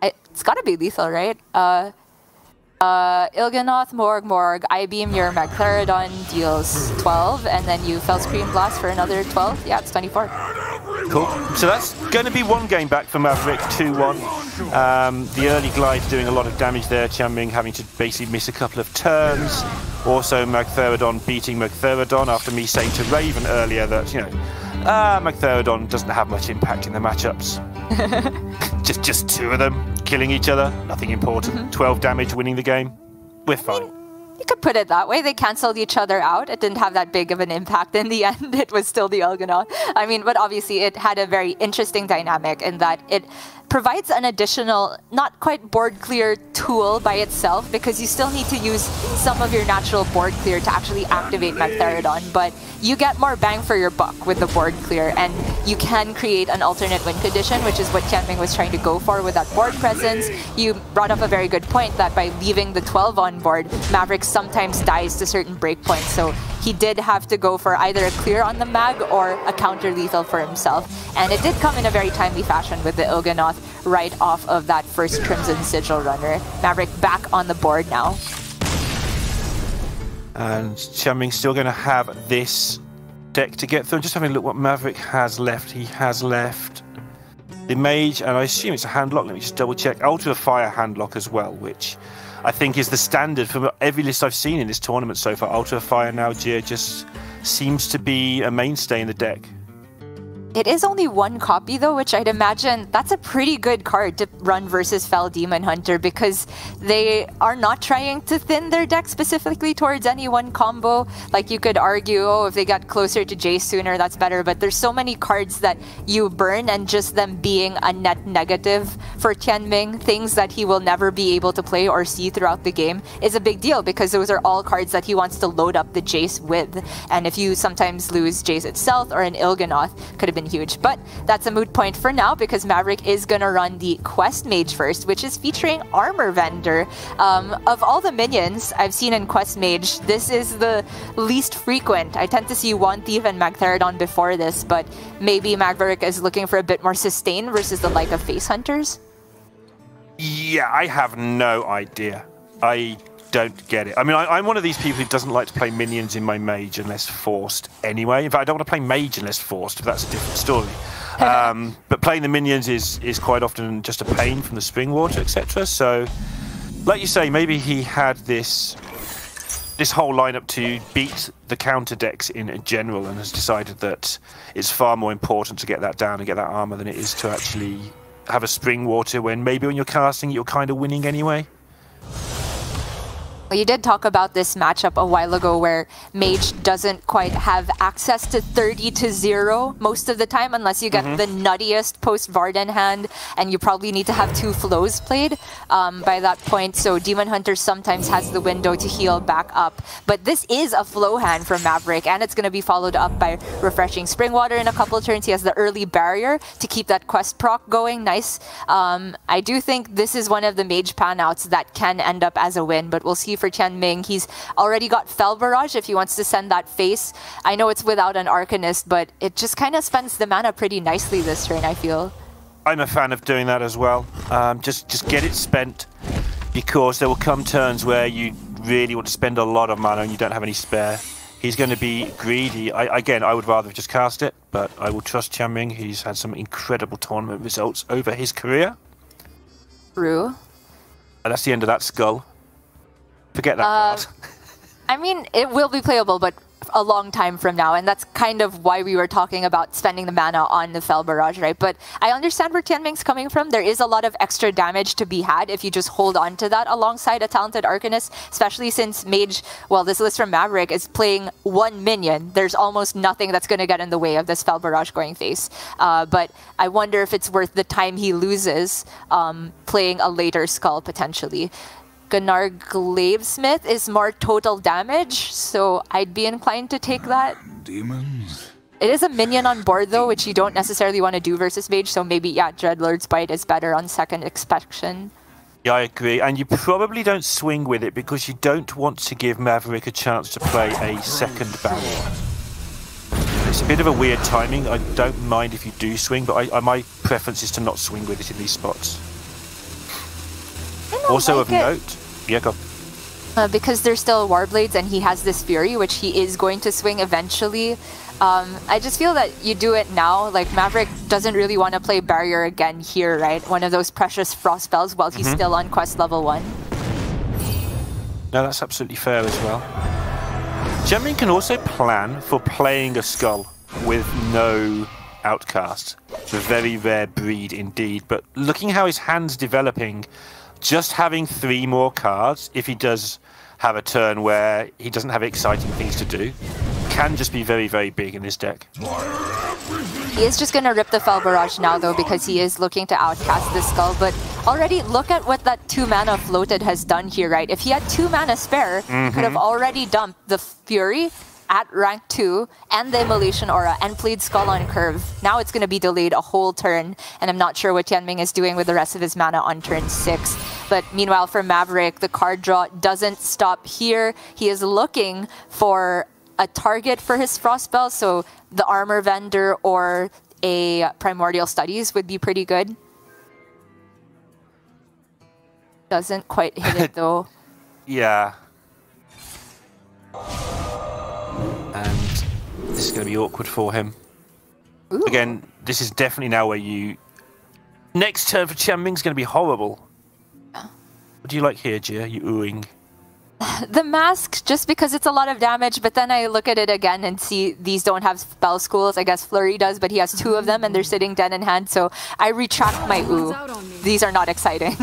I, it's got to be lethal, right? Uh... Uh, Ilganoth, Morg, Morg, I-Beam, your Magtheridon deals twelve, and then you Fellscream Blast for another twelve. Yeah, it's twenty-four. Cool. So that's going to be one game back for Maverick, two one. Um, the early glide doing a lot of damage there, Tian Ming having to basically miss a couple of turns. Also, Magtheridon beating Magtheridon after me saying to Raven earlier that, you know, ah, Magtheridon doesn't have much impact in the matchups. just, just two of them killing each other. Nothing important. Mm-hmm. twelve damage, winning the game. We're fine. I mean, you could put it that way. They cancelled each other out. It didn't have that big of an impact in the end. It was still the Ilganoth. I mean, but obviously it had a very interesting dynamic in that it provides an additional, not quite board clear tool by itself, because you still need to use some of your natural board clear to actually activate Magtheridon, but you get more bang for your buck with the board clear, and you can create an alternate win condition, which is what Tian Ming was trying to go for with that board presence. You brought up a very good point that by leaving the twelve on board, Maverick sometimes dies to certain breakpoints, so he did have to go for either a clear on the mag or a counter lethal for himself, and it did come in a very timely fashion with the Ilganoth right off of that first Crimson Sigil runner. Maverick back on the board now. And Tian Ming's still going to have this deck to get through. I'm just having a look what Maverick has left. He has left The mage, and I assume it's a handlock. Let me just double check. Ultra Fire handlock as well, which I think is the standard for every list I've seen in this tournament so far. Ultra Fire now, Jir, just seems to be a mainstay in the deck. It is only one copy though, which I'd imagine that's a pretty good card to run versus Fel Demon Hunter, because they are not trying to thin their deck specifically towards any one combo. Like, you could argue, oh, if they got closer to Jace sooner, that's better, but there's so many cards that you burn, and just them being a net negative for Tian Ming, things that he will never be able to play or see throughout the game, is a big deal, because those are all cards that he wants to load up the Jace with. And if you sometimes lose Jace itself or an Ilganoth, could have been huge. But that's a moot point for now, because Maverick is gonna run the Quest Mage first, which is featuring Armor Vendor. Um, of all the minions I've seen in Quest Mage, this is the least frequent. I tend to see Wand Thief and Magtheridon before this, but maybe Maverick is looking for a bit more sustain versus the like of Face Hunters? Yeah, I have no idea. I don't get it. I mean, I, I'm one of these people who doesn't like to play minions in my mage unless forced anyway. In fact, I don't want to play mage unless forced, but that's a different story. Um, but playing the minions is is quite often just a pain from the Springwater, et cetera. So, like you say, maybe he had this this whole lineup to beat the counter decks in general, and has decided that it's far more important to get that down and get that armor than it is to actually have a Springwater when maybe when you're casting you're kind of winning anyway. You did talk about this matchup a while ago where Mage doesn't quite have access to thirty to zero most of the time, unless you get mm-hmm. the nuttiest post-Varden hand, and you probably need to have two flows played um, by that point. So Demon Hunter sometimes has the window to heal back up. But this is a flow hand from Maverick, and it's going to be followed up by refreshing Springwater in a couple of turns. He has the early barrier to keep that quest proc going. Nice. Um, I do think this is one of the Mage panouts that can end up as a win, but we'll see. For Tian Ming, he's already got Fel Barrage if he wants to send that face. I know it's without an Arcanist, but it just kind of spends the mana pretty nicely this turn, I feel. I'm a fan of doing that as well. Um, just, just get it spent, because there will come turns where you really want to spend a lot of mana and you don't have any spare. He's going to be greedy. I, again, I would rather just cast it, but I will trust Tian Ming. He's had some incredible tournament results over his career. True. And that's the end of that skull. Forget that uh, part. I mean, it will be playable, but a long time from now, and that's kind of why we were talking about spending the mana on the Fel Barrage, right? But I understand where Tian Ming's coming from. There is a lot of extra damage to be had if you just hold on to that alongside a talented Arcanist, especially since Mage, well, this list from Maverick is playing one minion. There's almost nothing that's going to get in the way of this Fel Barrage going face. Uh, but I wonder if it's worth the time he loses um, playing a later Skull, potentially. Gnar Glavesmith is more total damage, so I'd be inclined to take that. Demons. It is a minion on board, though, which you don't necessarily want to do versus Mage, so maybe, yeah, Dreadlord's Bite is better on second inspection. Yeah, I agree, and you probably don't swing with it because you don't want to give Maverick a chance to play a second barrier. It's a bit of a weird timing. I don't mind if you do swing, but I, I, my preference is to not swing with it in these spots. Also like of it. note, yeah, go. Uh, because there's still Warblades and he has this Fury, which he is going to swing eventually. Um, I just feel that you do it now. Like, Maverick doesn't really want to play Barrier again here, right? One of those precious Frost spells while he's mm-hmm. still on quest level one. No, that's absolutely fair as well. Tian Ming can also plan for playing a Skull with no Outcast. It's a very rare breed indeed, but looking how his hand's developing, just having three more cards, if he does have a turn where he doesn't have exciting things to do, can just be very, very big in this deck. He is just going to rip the Fel Barrage now, though, because he is looking to outcast the Skull. But already, look at what that two-mana Floated has done here, right? If he had two mana spare, mm-hmm. he could have already dumped the Fury at rank two and the Immolation Aura and played Skull on curve. Now it's going to be delayed a whole turn, and I'm not sure what Tian Ming is doing with the rest of his mana on turn six. But meanwhile, for Maverick, the card draw doesn't stop here. He is looking for a target for his Frost spell, so the Armor Vendor or a Primordial Studies would be pretty good. Doesn't quite hit it, though. Yeah. And this is going to be awkward for him. Ooh. Again, this is definitely now where you Next turn for Tian Ming's going to be horrible. Yeah. What do you like here, Gia? You oohing. The mask, just because it's a lot of damage, but then I look at it again and see these don't have spell schools. I guess Flurry does, but he has two of them and they're sitting den in hand, so I retract my ooh. These are not exciting.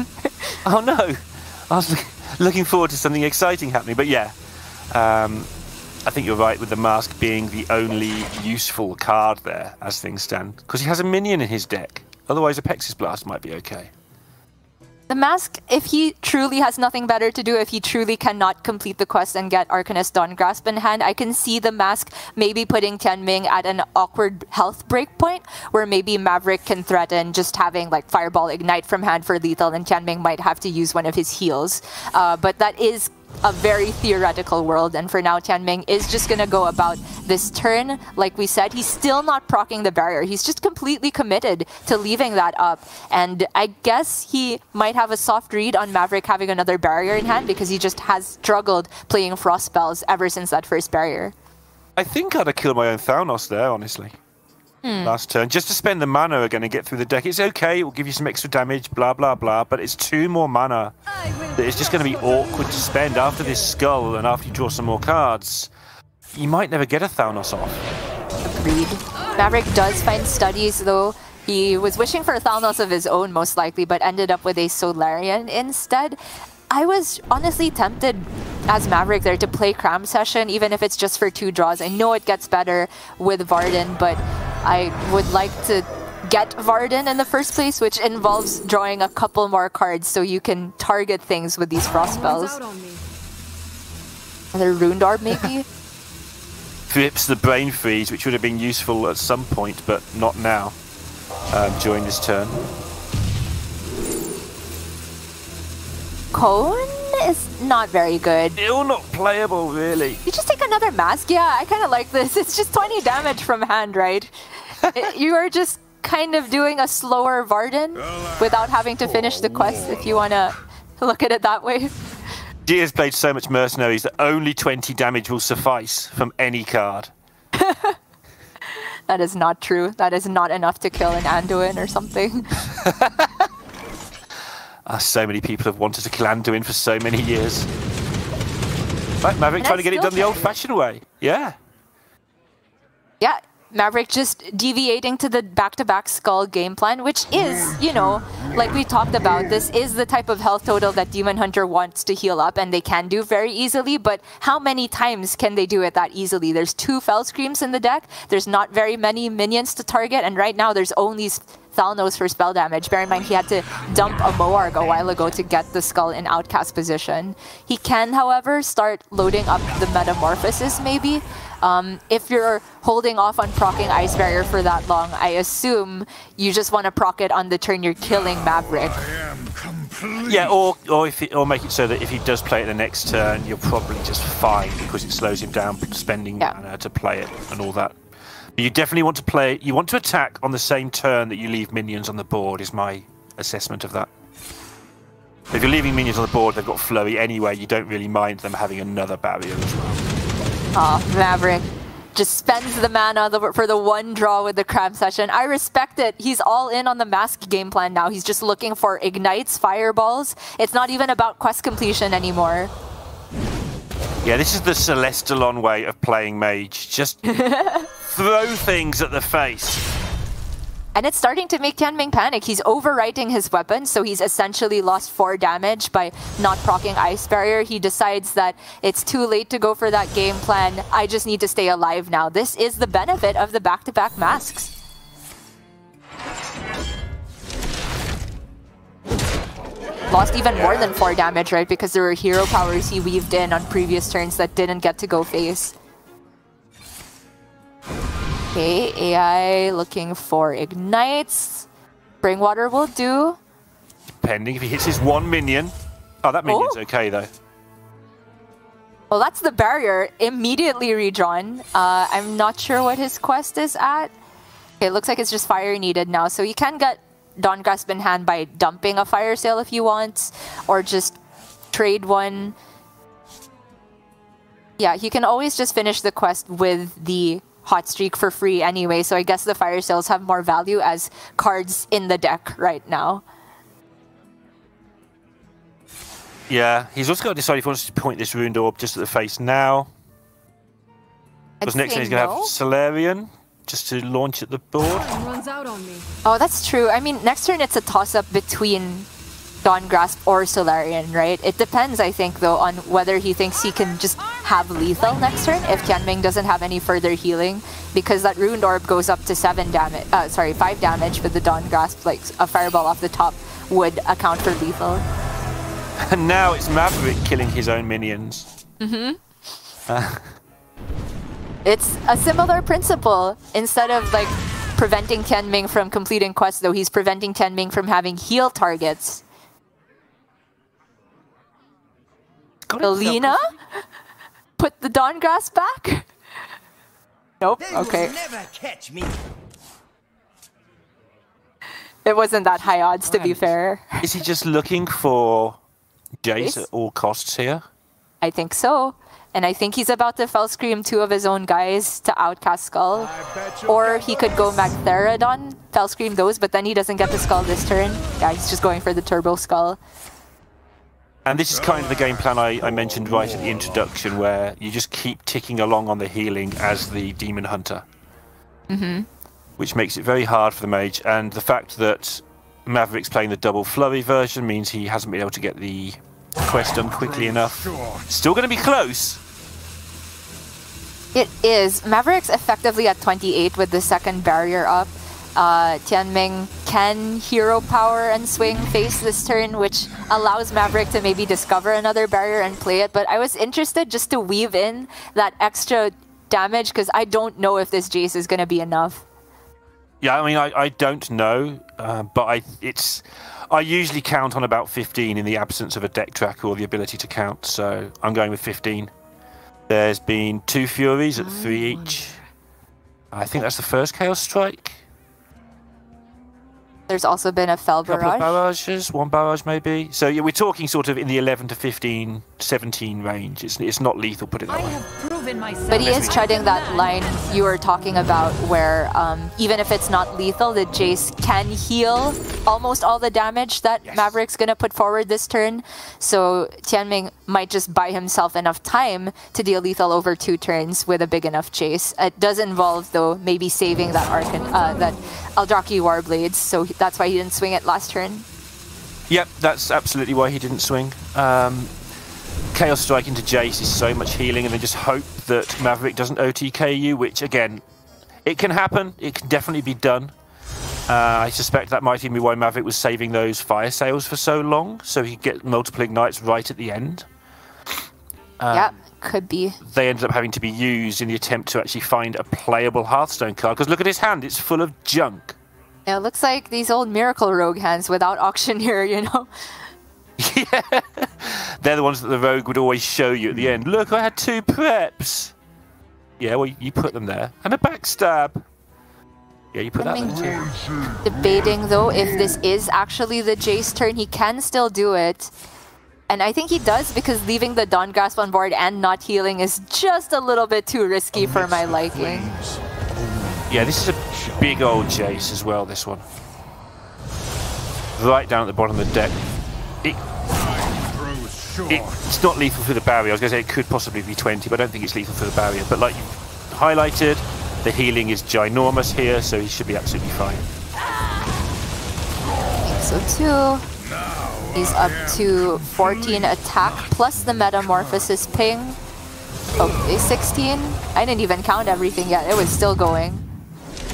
Oh no! I was look looking forward to something exciting happening, but yeah. Um, I think you're right with the mask being the only useful card there, as things stand. Because he has a minion in his deck. Otherwise, Apexis Blast might be okay. The mask, if he truly has nothing better to do, if he truly cannot complete the quest and get Arcanist Dawngrasp in hand, I can see the mask maybe putting Tian Ming at an awkward health break point where maybe Maverick can threaten just having like Fireball Ignite from hand for lethal, and Tian Ming might have to use one of his heals. Uh, but that is a very theoretical world, and for now Tian Ming is just gonna go about this turn. Like we said, he's still not proccing the barrier. He's just completely committed to leaving that up, and I guess he might have a soft read on Maverick having another barrier in hand because he just has struggled playing frost spells ever since that first barrier. I think I'd have killed my own Thaunos there, honestly. Hmm. Last turn, just to spend the mana again and get through the deck. It's okay, it will give you some extra damage, blah, blah, blah, but it's two more mana that is just going to be awkward to spend after this skull and after you draw some more cards. You might never get a Thaunos off. Agreed. Maverick does find studies, though. He was wishing for a Thaunos of his own, most likely, but ended up with a Solarian instead. I was honestly tempted as Maverick there to play Cram Session, even if it's just for two draws. I know it gets better with Varden, but I would like to get Varden in the first place, which involves drawing a couple more cards so you can target things with these frost spells. Another Ruined Orb, maybe? Rips the Brain Freeze, which would have been useful at some point, but not now, um, during this turn. Cone is not very good. Still not playable, really. You just take another mask? Yeah, I kind of like this. It's just twenty damage from hand, right? It, you are just kind of doing a slower Varden without having to finish the quest, if you want to look at it that way. Gia has played so much Mercenaries that only twenty damage will suffice from any card. That is not true. That is not enough to kill an Anduin or something. Uh, so many people have wanted to kill Anduin for so many years. Right, Maverick and trying to get it done the old-fashioned way. Yeah. Yeah, Maverick just deviating to the back-to-back skull game plan, which is, you know, like we talked about, this is the type of health total that Demon Hunter wants to heal up, and they can do very easily, but how many times can they do it that easily? There's two Fell Screams in the deck, there's not very many minions to target, and right now there's only Thaunos for spell damage. Bear in mind, he had to dump a Moarg a while ago to get the skull in outcast position. He can, however, start loading up the Metamorphosis, maybe. Um, if you're holding off on proccing Ice Barrier for that long, I assume you just want to proc it on the turn you're killing Maverick. Yeah, or or, if it, or make it so that if he does play it the next turn, you're probably just fine because it slows him down spending yeah. mana to play it and all that. You definitely want to play, you want to attack on the same turn that you leave minions on the board, is my assessment of that. If you're leaving minions on the board, they've got flurry anyway, you don't really mind them having another barrier as well. Oh, Maverick just spends the mana for the one draw with the Cram Session. I respect it. He's all in on the mask game plan now. He's just looking for ignites, fireballs. It's not even about quest completion anymore. Yeah, this is the Celestalon way of playing Mage. Just throw things at the face. And it's starting to make Tian Ming panic. He's overwriting his weapon, so he's essentially lost four damage by not proccing Ice Barrier. He decides that it's too late to go for that game plan. I just need to stay alive now. This is the benefit of the back-to-back masks. Lost even yeah. more than four damage, right? Because there were hero powers he weaved in on previous turns that didn't get to go face. Okay, A I looking for ignites. Springwater will do. Depending if he hits his one minion. Oh, that minion's oh. okay though. Well, that's the barrier immediately redrawn. Uh, I'm not sure what his quest is at. Okay, looks like it's just fire needed now, so you can get Dawngrasp in hand by dumping a Fire Sale if you want, or just trade one. Yeah, you can always just finish the quest with the Hot Streak for free anyway, so I guess the fire sales have more value as cards in the deck right now. Yeah, he's also got to decide if he wants to point this Ruined Orb just at the face now. Because next thing he's going to no. have Solarian, just to launch at the board. Runs out on me. Oh, that's true. I mean, next turn it's a toss-up between Dawngrasp or Solarian, right? It depends, I think, though, on whether he thinks he can just have lethal next turn if Tian Ming doesn't have any further healing, because that Ruined Orb goes up to seven damage. Uh, sorry, five damage, but the Dawngrasp, like a fireball off the top, would account for lethal. And now it's Maverick killing his own minions. Mm-hmm. Uh. It's a similar principle. Instead of like preventing Tian Ming from completing quests, though, he's preventing Tian Ming from having heal targets. Alina? Put the Dawngrasp back? Nope, okay. They will never catch me. It wasn't that high odds, to be fair. Is he just looking for Jace at all costs here? I think so. And I think he's about to Fel Scream two of his own guys to outcast Skull. Or he could go Magtheridon, Fel Scream those, but then he doesn't get the Skull this turn. Yeah, he's just going for the Turbo Skull. And this is kind of the game plan I, I mentioned right at the introduction, where you just keep ticking along on the healing as the Demon Hunter. Mm-hmm. Which makes it very hard for the mage, and the fact that Maverick's playing the double flurry version means he hasn't been able to get the quest done quickly enough. Still going to be close. It is. Maverick's effectively at twenty-eight with the second barrier up. Uh, Tian Ming can hero power and swing face this turn, which allows Maverick to maybe discover another barrier and play it. But I was interested just to weave in that extra damage, because I don't know if this Jace is going to be enough. Yeah, I mean, I, I don't know, uh, but I it's I usually count on about fifteen in the absence of a deck tracker or the ability to count, so I'm going with fifteen. There's been two Furies at three each. I think that's the first Chaos Strike. There's also been a Fel Barrage. A couple of barrages, one barrage maybe. So yeah, we're talking sort of in the eleven to fifteen, seventeen range. It's, it's not lethal, put it that way. But he is treading that line you were talking about where um, even if it's not lethal, the Jace can heal almost all the damage that yes. Maverick's going to put forward this turn. So Tian Ming might just buy himself enough time to deal lethal over two turns with a big enough Jace. It does involve, though, maybe saving that, Arcan uh, that Eldraki Warblades, so he that's why he didn't swing it last turn. Yep, that's absolutely why he didn't swing. Um, Chaos Strike into Jace is so much healing, and then just hope that Maverick doesn't O T K you, which, again, it can happen. It can definitely be done. Uh, I suspect that might even be why Maverick was saving those fire sales for so long, so he could get multiple ignites right at the end. Um, yep, could be. They ended up having to be used in the attempt to actually find a playable Hearthstone card, because look at his hand. It's full of junk. Yeah, it looks like these old Miracle Rogue hands without Auctioneer, you know? Yeah. They're the ones that the Rogue would always show you at the end. Look, I had two preps. Yeah, well, you put them there. And a backstab. Yeah, you put that there too. Debating, though, if this is actually the Jace turn, he can still do it. And I think he does, because leaving the Dawngrasp on board and not healing is just a little bit too risky for my liking. Yeah, this is a big old Jace as well, this one. Right down at the bottom of the deck. It, it, it's not lethal through the barrier. I was going to say it could possibly be twenty, but I don't think it's lethal through the barrier. But like you highlighted, the healing is ginormous here, so he should be absolutely fine. I think so too. He's up to fourteen attack, plus the Metamorphosis ping. Okay, sixteen. I didn't even count everything yet. It was still going.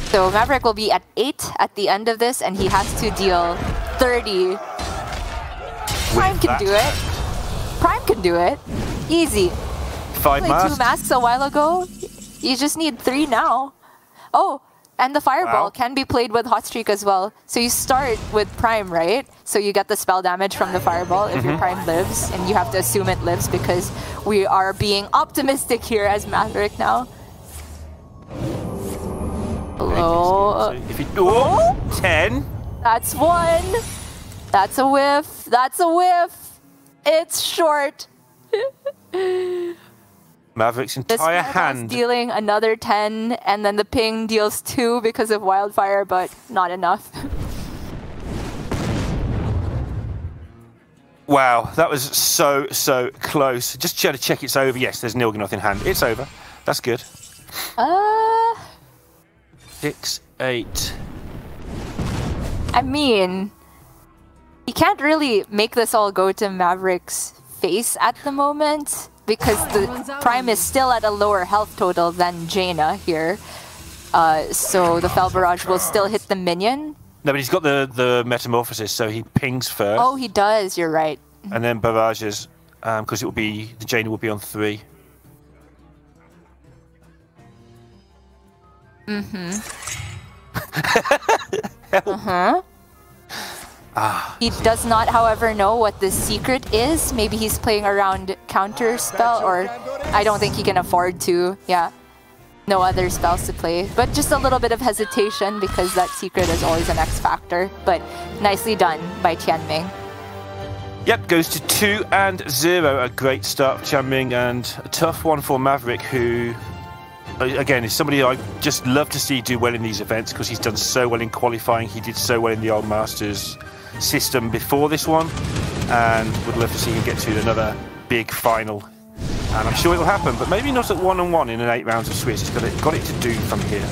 So Maverick will be at eight at the end of this, and he has to deal thirty. Prime can do it. Prime can do it. Easy. Five masks. Two masks a while ago. You just need three now. Oh, and the Fireball wow. can be played with Hot Streak as well. So you start with Prime, right? So you get the spell damage from the Fireball if mm-hmm. your Prime lives, and you have to assume it lives because we are being optimistic here as Maverick now. Hello. If you do oh, oh. ten. That's one. That's a whiff. That's a whiff. It's short. Maverick's entire hand. Dealing another ten, and then the ping deals two because of wildfire, but not enough. Wow, that was so, so close. Just try to check it's over. Yes, there's Nilganoth in hand. It's over. That's good. Uh... Six, eight. I mean, you can't really make this all go to Maverick's face at the moment, because the Prime is still at a lower health total than Jaina here. Uh, so the Fel Barrage will still hit the minion. No, but he's got the, the Metamorphosis, so he pings first. Oh, he does, you're right. And then barrages, because um, it will be, the Jaina will be on three. Mm-hmm. uh-huh. Ah. He does not, however, know what the secret is. Maybe he's playing around counter spell, or I don't think he can afford to. Yeah, no other spells to play, but just a little bit of hesitation because that secret is always an X factor. But nicely done by Tian Ming. Yep, goes to two and zero. A great start for Tian Ming, and a tough one for Maverick, who again is somebody I just love to see do well in these events because he's done so well in qualifying. He did so well in the Old Masters system before this one, and would love to see him get to another big final, and I'm sure it'll happen, but maybe not at one and one in an eight rounds of Swiss. It's got it, got it to do from here.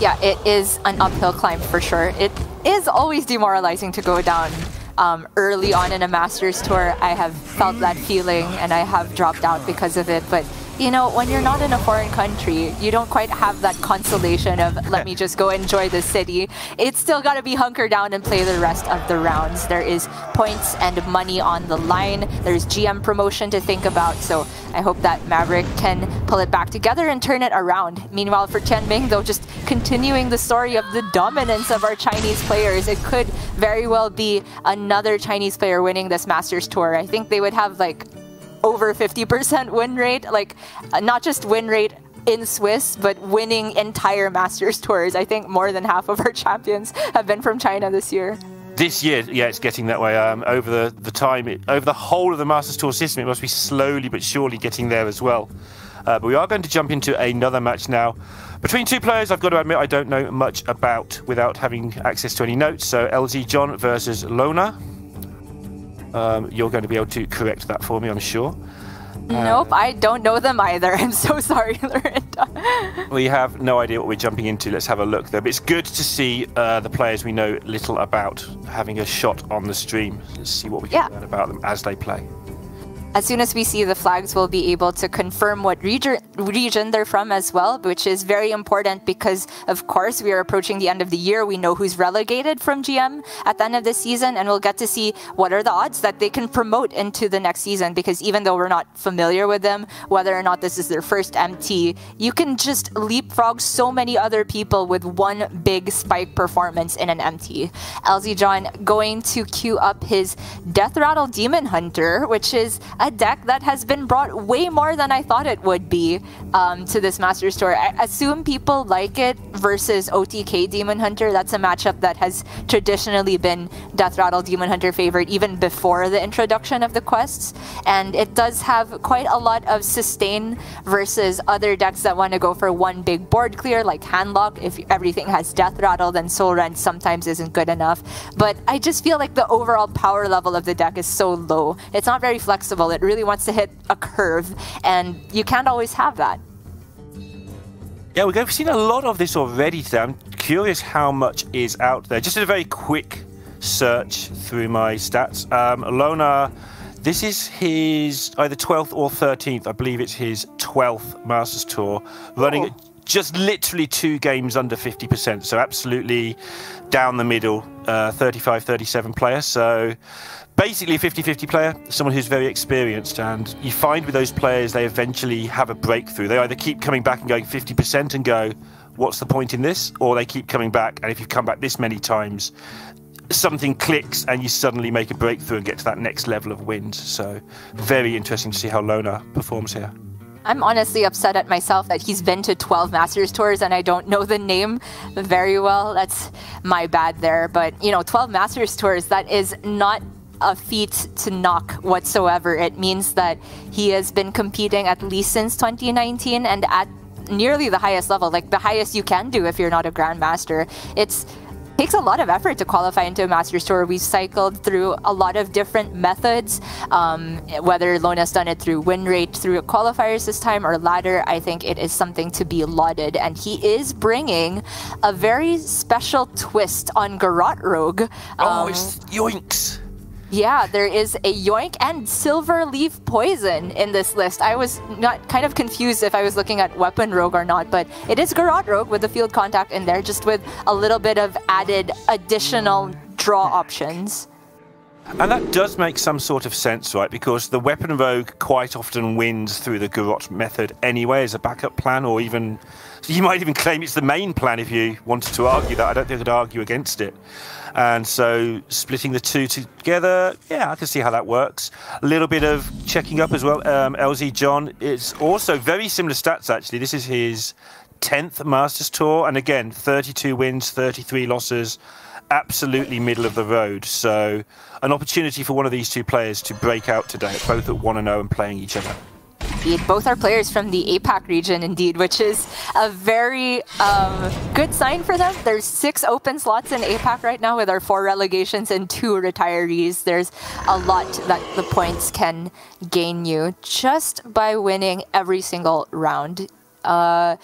Yeah, it is an uphill climb for sure. It is always demoralizing to go down um, early on in a Masters Tour. I have felt that feeling and I have dropped out because of it, but you know, when you're not in a foreign country, you don't quite have that consolation of, let me just go enjoy the city. It's still got to be hunker down and play the rest of the rounds. There is points and money on the line. There's G M promotion to think about. So I hope that Maverick can pull it back together and turn it around. Meanwhile, for Tian Ming, though, just continuing the story of the dominance of our Chinese players, it could very well be another Chinese player winning this Masters Tour. I think they would have, like, over fifty percent win rate, like not just win rate in Swiss, but winning entire Masters Tours. I think more than half of our champions have been from China this year. This year, yeah, it's getting that way. Um, over the, the time, it, over the whole of the Masters Tour system, it must be slowly but surely getting there as well. Uh, but we are going to jump into another match now. Between two players, I've got to admit I don't know much about without having access to any notes. So lzJohn versus Lona. Um, you're going to be able to correct that for me, I'm sure. Nope, uh, I don't know them either. I'm so sorry, Lorinda. We have no idea what we're jumping into. Let's have a look, though. But it's good to see uh, the players we know little about having a shot on the stream. Let's see what we can yeah. learn about them as they play. As soon as we see the flags, we'll be able to confirm what region, region they're from as well, which is very important because, of course, we are approaching the end of the year. We know who's relegated from G M at the end of this season, and we'll get to see what are the odds that they can promote into the next season, because even though we're not familiar with them, whether or not this is their first M T, you can just leapfrog so many other people with one big spike performance in an M T. lzJohn going to queue up his Death Rattle Demon Hunter, which is a deck that has been brought way more than I thought it would be um, to this Masters Tour. I assume people like it versus O T K Demon Hunter. That's a matchup that has traditionally been Death Rattle Demon Hunter favored even before the introduction of the quests. And it does have quite a lot of sustain versus other decks that want to go for one big board clear, like Handlock. If everything has Death Rattle, then Soul Rend sometimes isn't good enough. But I just feel like the overall power level of the deck is so low. It's not very flexible. It really wants to hit a curve, and you can't always have that. Yeah, we've seen a lot of this already today. I'm curious how much is out there. Just did a very quick search through my stats. Um, Lona, this is his either twelfth or thirteenth. I believe it's his twelfth Masters Tour, running oh. just literally two games under fifty percent. So absolutely down the middle, uh, thirty-five, thirty-seven player. So basically a fifty fifty player, someone who's very experienced, and you find with those players they eventually have a breakthrough. They either keep coming back and going fifty percent and go, what's the point in this? Or they keep coming back, and if you've come back this many times, something clicks and you suddenly make a breakthrough and get to that next level of wins. So very interesting to see how Lona performs here. I'm honestly upset at myself that he's been to twelve Masters Tours and I don't know the name very well. That's my bad there. But, you know, twelve Masters Tours, that is not a feat to knock whatsoever. It means that he has been competing at least since twenty nineteen and at nearly the highest level, like the highest you can do if you're not a grandmaster. It's takes a lot of effort to qualify into a Masters Tour. We've cycled through a lot of different methods, um, whether Lona's done it through win rate, through qualifiers this time, or ladder. I think it is something to be lauded, and he is bringing a very special twist on Garrote Rogue. Um, oh, it's yoinks! Yeah, there is a yoink and silver leaf poison in this list. I was not kind of confused if I was looking at Weapon Rogue or not, but it is Garrote Rogue with the field contact in there, just with a little bit of added additional draw options. And that does make some sort of sense, right? Because the Weapon Rogue quite often wins through the Garrote method anyway as a backup plan, or even... you might even claim it's the main plan if you wanted to argue that. I don't think I could argue against it. And so splitting the two together, yeah, I can see how that works. A little bit of checking up as well. Um, lzJohn, it's also very similar stats, actually. This is his tenth Masters Tour. And again, thirty-two wins, thirty-three losses, absolutely middle of the road. So an opportunity for one of these two players to break out today, both at one and oh and playing each other. Both are players from the APAC region, indeed, which is a very um, good sign for them. There's six open slots in APAC right now with our four relegations and two retirees. There's a lot that the points can gain you just by winning every single round. Uh,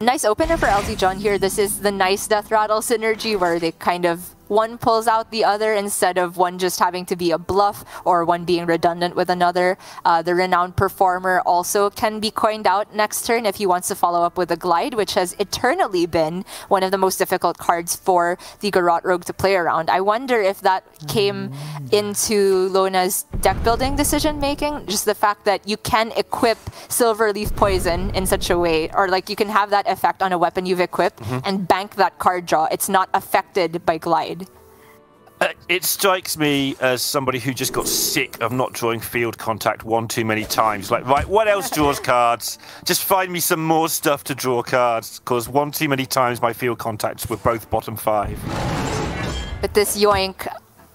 nice opener for lzJohn here. This is the nice Death Rattle synergy where they kind of... one pulls out the other instead of one just having to be a bluff or one being redundant with another. Uh, the Renowned Performer also can be coined out next turn if he wants to follow up with a Glide, which has eternally been one of the most difficult cards for the Garrote Rogue to play around. I wonder if that came into Lona's deck building decision making, just the fact that you can equip Silverleaf Poison in such a way, or like you can have that effect on a weapon you've equipped mm-hmm. and bank that card draw. It's not affected by Glide. Uh, it strikes me as somebody who just got sick of not drawing field contact one too many times. Like, right, what else draws cards? Just find me some more stuff to draw cards, because one too many times my field contacts were both bottom five. But this yoink...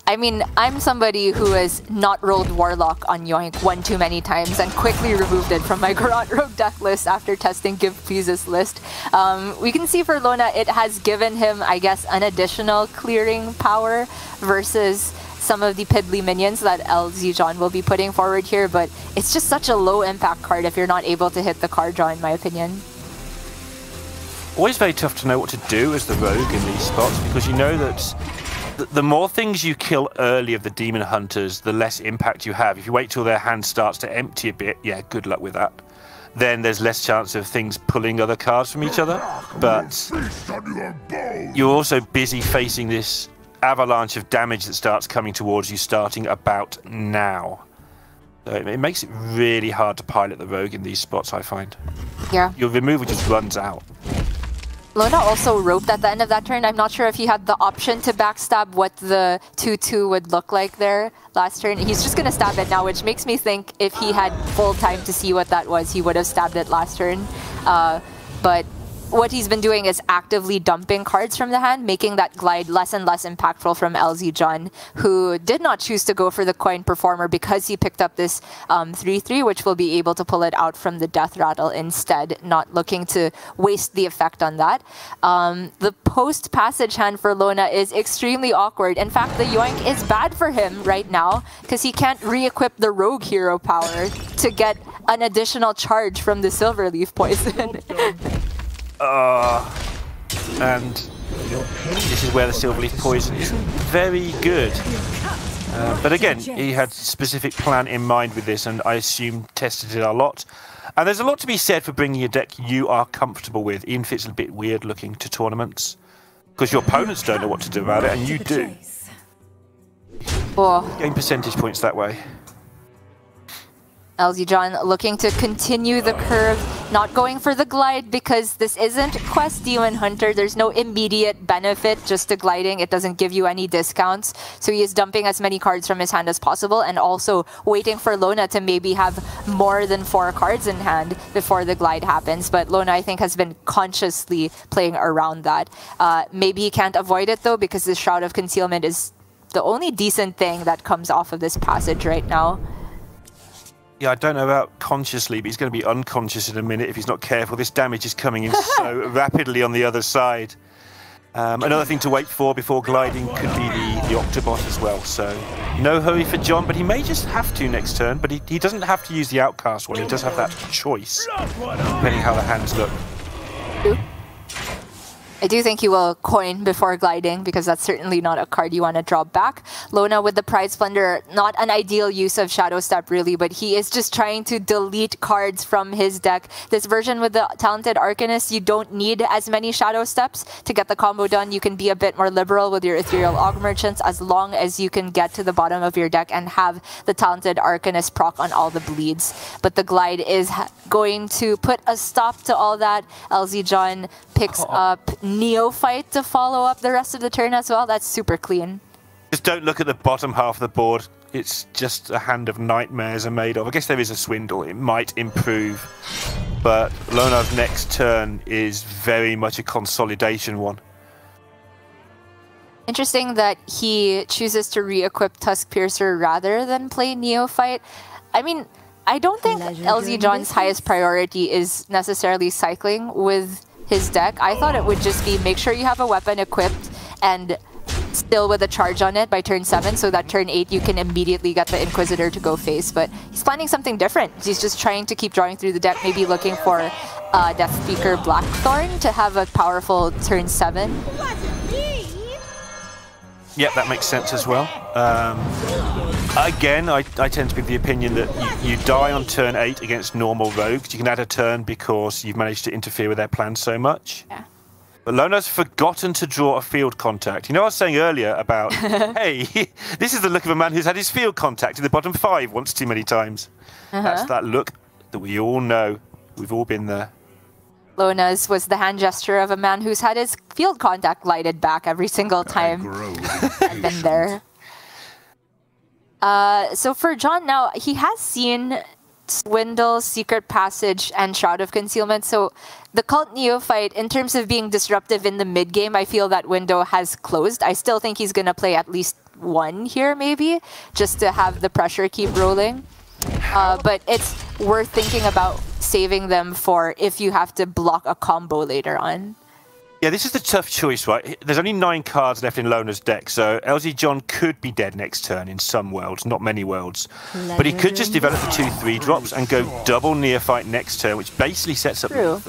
I mean, I'm somebody who has not rolled Warlock on yoink one too many times and quickly removed it from my Garrote Rogue deck list after testing Give Please's list. Um, we can see for Lona, it has given him, I guess, an additional clearing power versus some of the piddly minions that lzJohn will be putting forward here, but it's just such a low impact card if you're not able to hit the card draw, in my opinion. Always very tough to know what to do as the rogue in these spots, because you know that... the more things you kill early of the demon hunters, the less impact you have. If you wait till their hand starts to empty a bit, yeah, good luck with that. Then there's less chance of things pulling other cards from each other. But you're also busy facing this avalanche of damage that starts coming towards you starting about now. So it makes it really hard to pilot the rogue in these spots, I find. Yeah. Your removal just runs out. Lona also roped at the end of that turn. I'm not sure if he had the option to backstab what the two two would look like there last turn. He's just going to stab it now, which makes me think if he had full time to see what that was, he would have stabbed it last turn. Uh, but what he's been doing is actively dumping cards from the hand, making that glide less and less impactful from lzJohn, who did not choose to go for the coin performer because he picked up this three three, um, which will be able to pull it out from the Death Rattle instead, not looking to waste the effect on that. Um, the post-passage hand for Lona is extremely awkward. In fact, the yoink is bad for him right now because he can't re-equip the rogue hero power to get an additional charge from the Silverleaf Poison. Uh, and this is where the Silverleaf Poison isn't very good. Uh, but again, he had a specific plan in mind with this, and I assume tested it a lot. And there's a lot to be said for bringing a deck you are comfortable with, even if it's a bit weird looking, to tournaments. Because your opponents don't know what to do about it, and you do. Oh. Gain percentage points that way. lzJohn looking to continue the curve, not going for the glide because this isn't Quest Demon Hunter. There's no immediate benefit just to gliding. It doesn't give you any discounts. So he is dumping as many cards from his hand as possible and also waiting for Lona to maybe have more than four cards in hand before the glide happens. But Lona, I think, has been consciously playing around that. Uh, maybe he can't avoid it, though, because this Shroud of Concealment is the only decent thing that comes off of this passage right now. Yeah, I don't know about consciously, but he's going to be unconscious in a minute if he's not careful. This damage is coming in so rapidly on the other side. Um, another thing to wait for before gliding could be the, the Octobot as well, so no hurry for John, but he may just have to next turn, but he, he doesn't have to use the Outcast one, he does have that choice, depending how the hands look. I do think he will coin before gliding, because that's certainly not a card you want to draw back. Lona with the Pride Splendor, not an ideal use of Shadow Step really, but he is just trying to delete cards from his deck. This version with the Talented Arcanist, you don't need as many Shadow Steps to get the combo done. You can be a bit more liberal with your Ethereal Og Merchants as long as you can get to the bottom of your deck and have the Talented Arcanist proc on all the bleeds. But the glide is going to put a stop to all that. lzJohn picks up Neophyte to follow up the rest of the turn as well. That's super clean. Just don't look at the bottom half of the board. It's just a hand of nightmares are made of. I guess there is a Swindle. It might improve. But Lona's next turn is very much a consolidation one. Interesting that he chooses to re-equip Tuskpiercer rather than play Neophyte. I mean, I don't think lzJohn's highest priority is necessarily cycling with his deck. I thought it would just be make sure you have a weapon equipped and still with a charge on it by turn seven, so that turn eight you can immediately get the Inquisitor to go face. But he's planning something different. He's just trying to keep drawing through the deck, maybe looking for uh, Deathspeaker Blackthorn to have a powerful turn seven. Yep, that makes sense as well. Um, again, I, I tend to be of the opinion that you, you die on turn eight against normal rogues. You can add a turn because you've managed to interfere with their plans so much. Yeah. But Lona's forgotten to draw a field contact. You know, I was saying earlier about, hey, this is the look of a man who's had his field contact in the bottom five once too many times. Uh-huh. That's that look that we all know. We've all been there. Lona's was the hand gesture of a man who's had his field contact lighted back every single time I've been there. Uh, so for John now, he has seen Swindle, Secret Passage, and Shroud of Concealment. So the Cult Neophyte, in terms of being disruptive in the mid-game, I feel that window has closed. I still think he's going to play at least one here, maybe, just to have the pressure keep rolling. Uh, but it's worth thinking about saving them for if you have to block a combo later on. Yeah, this is the tough choice, right? There's only nine cards left in Lona's deck, so lzJohn could be dead next turn in some worlds, not many worlds. But he could just develop the two three drops and go double Neophyte next turn, which basically sets up... True.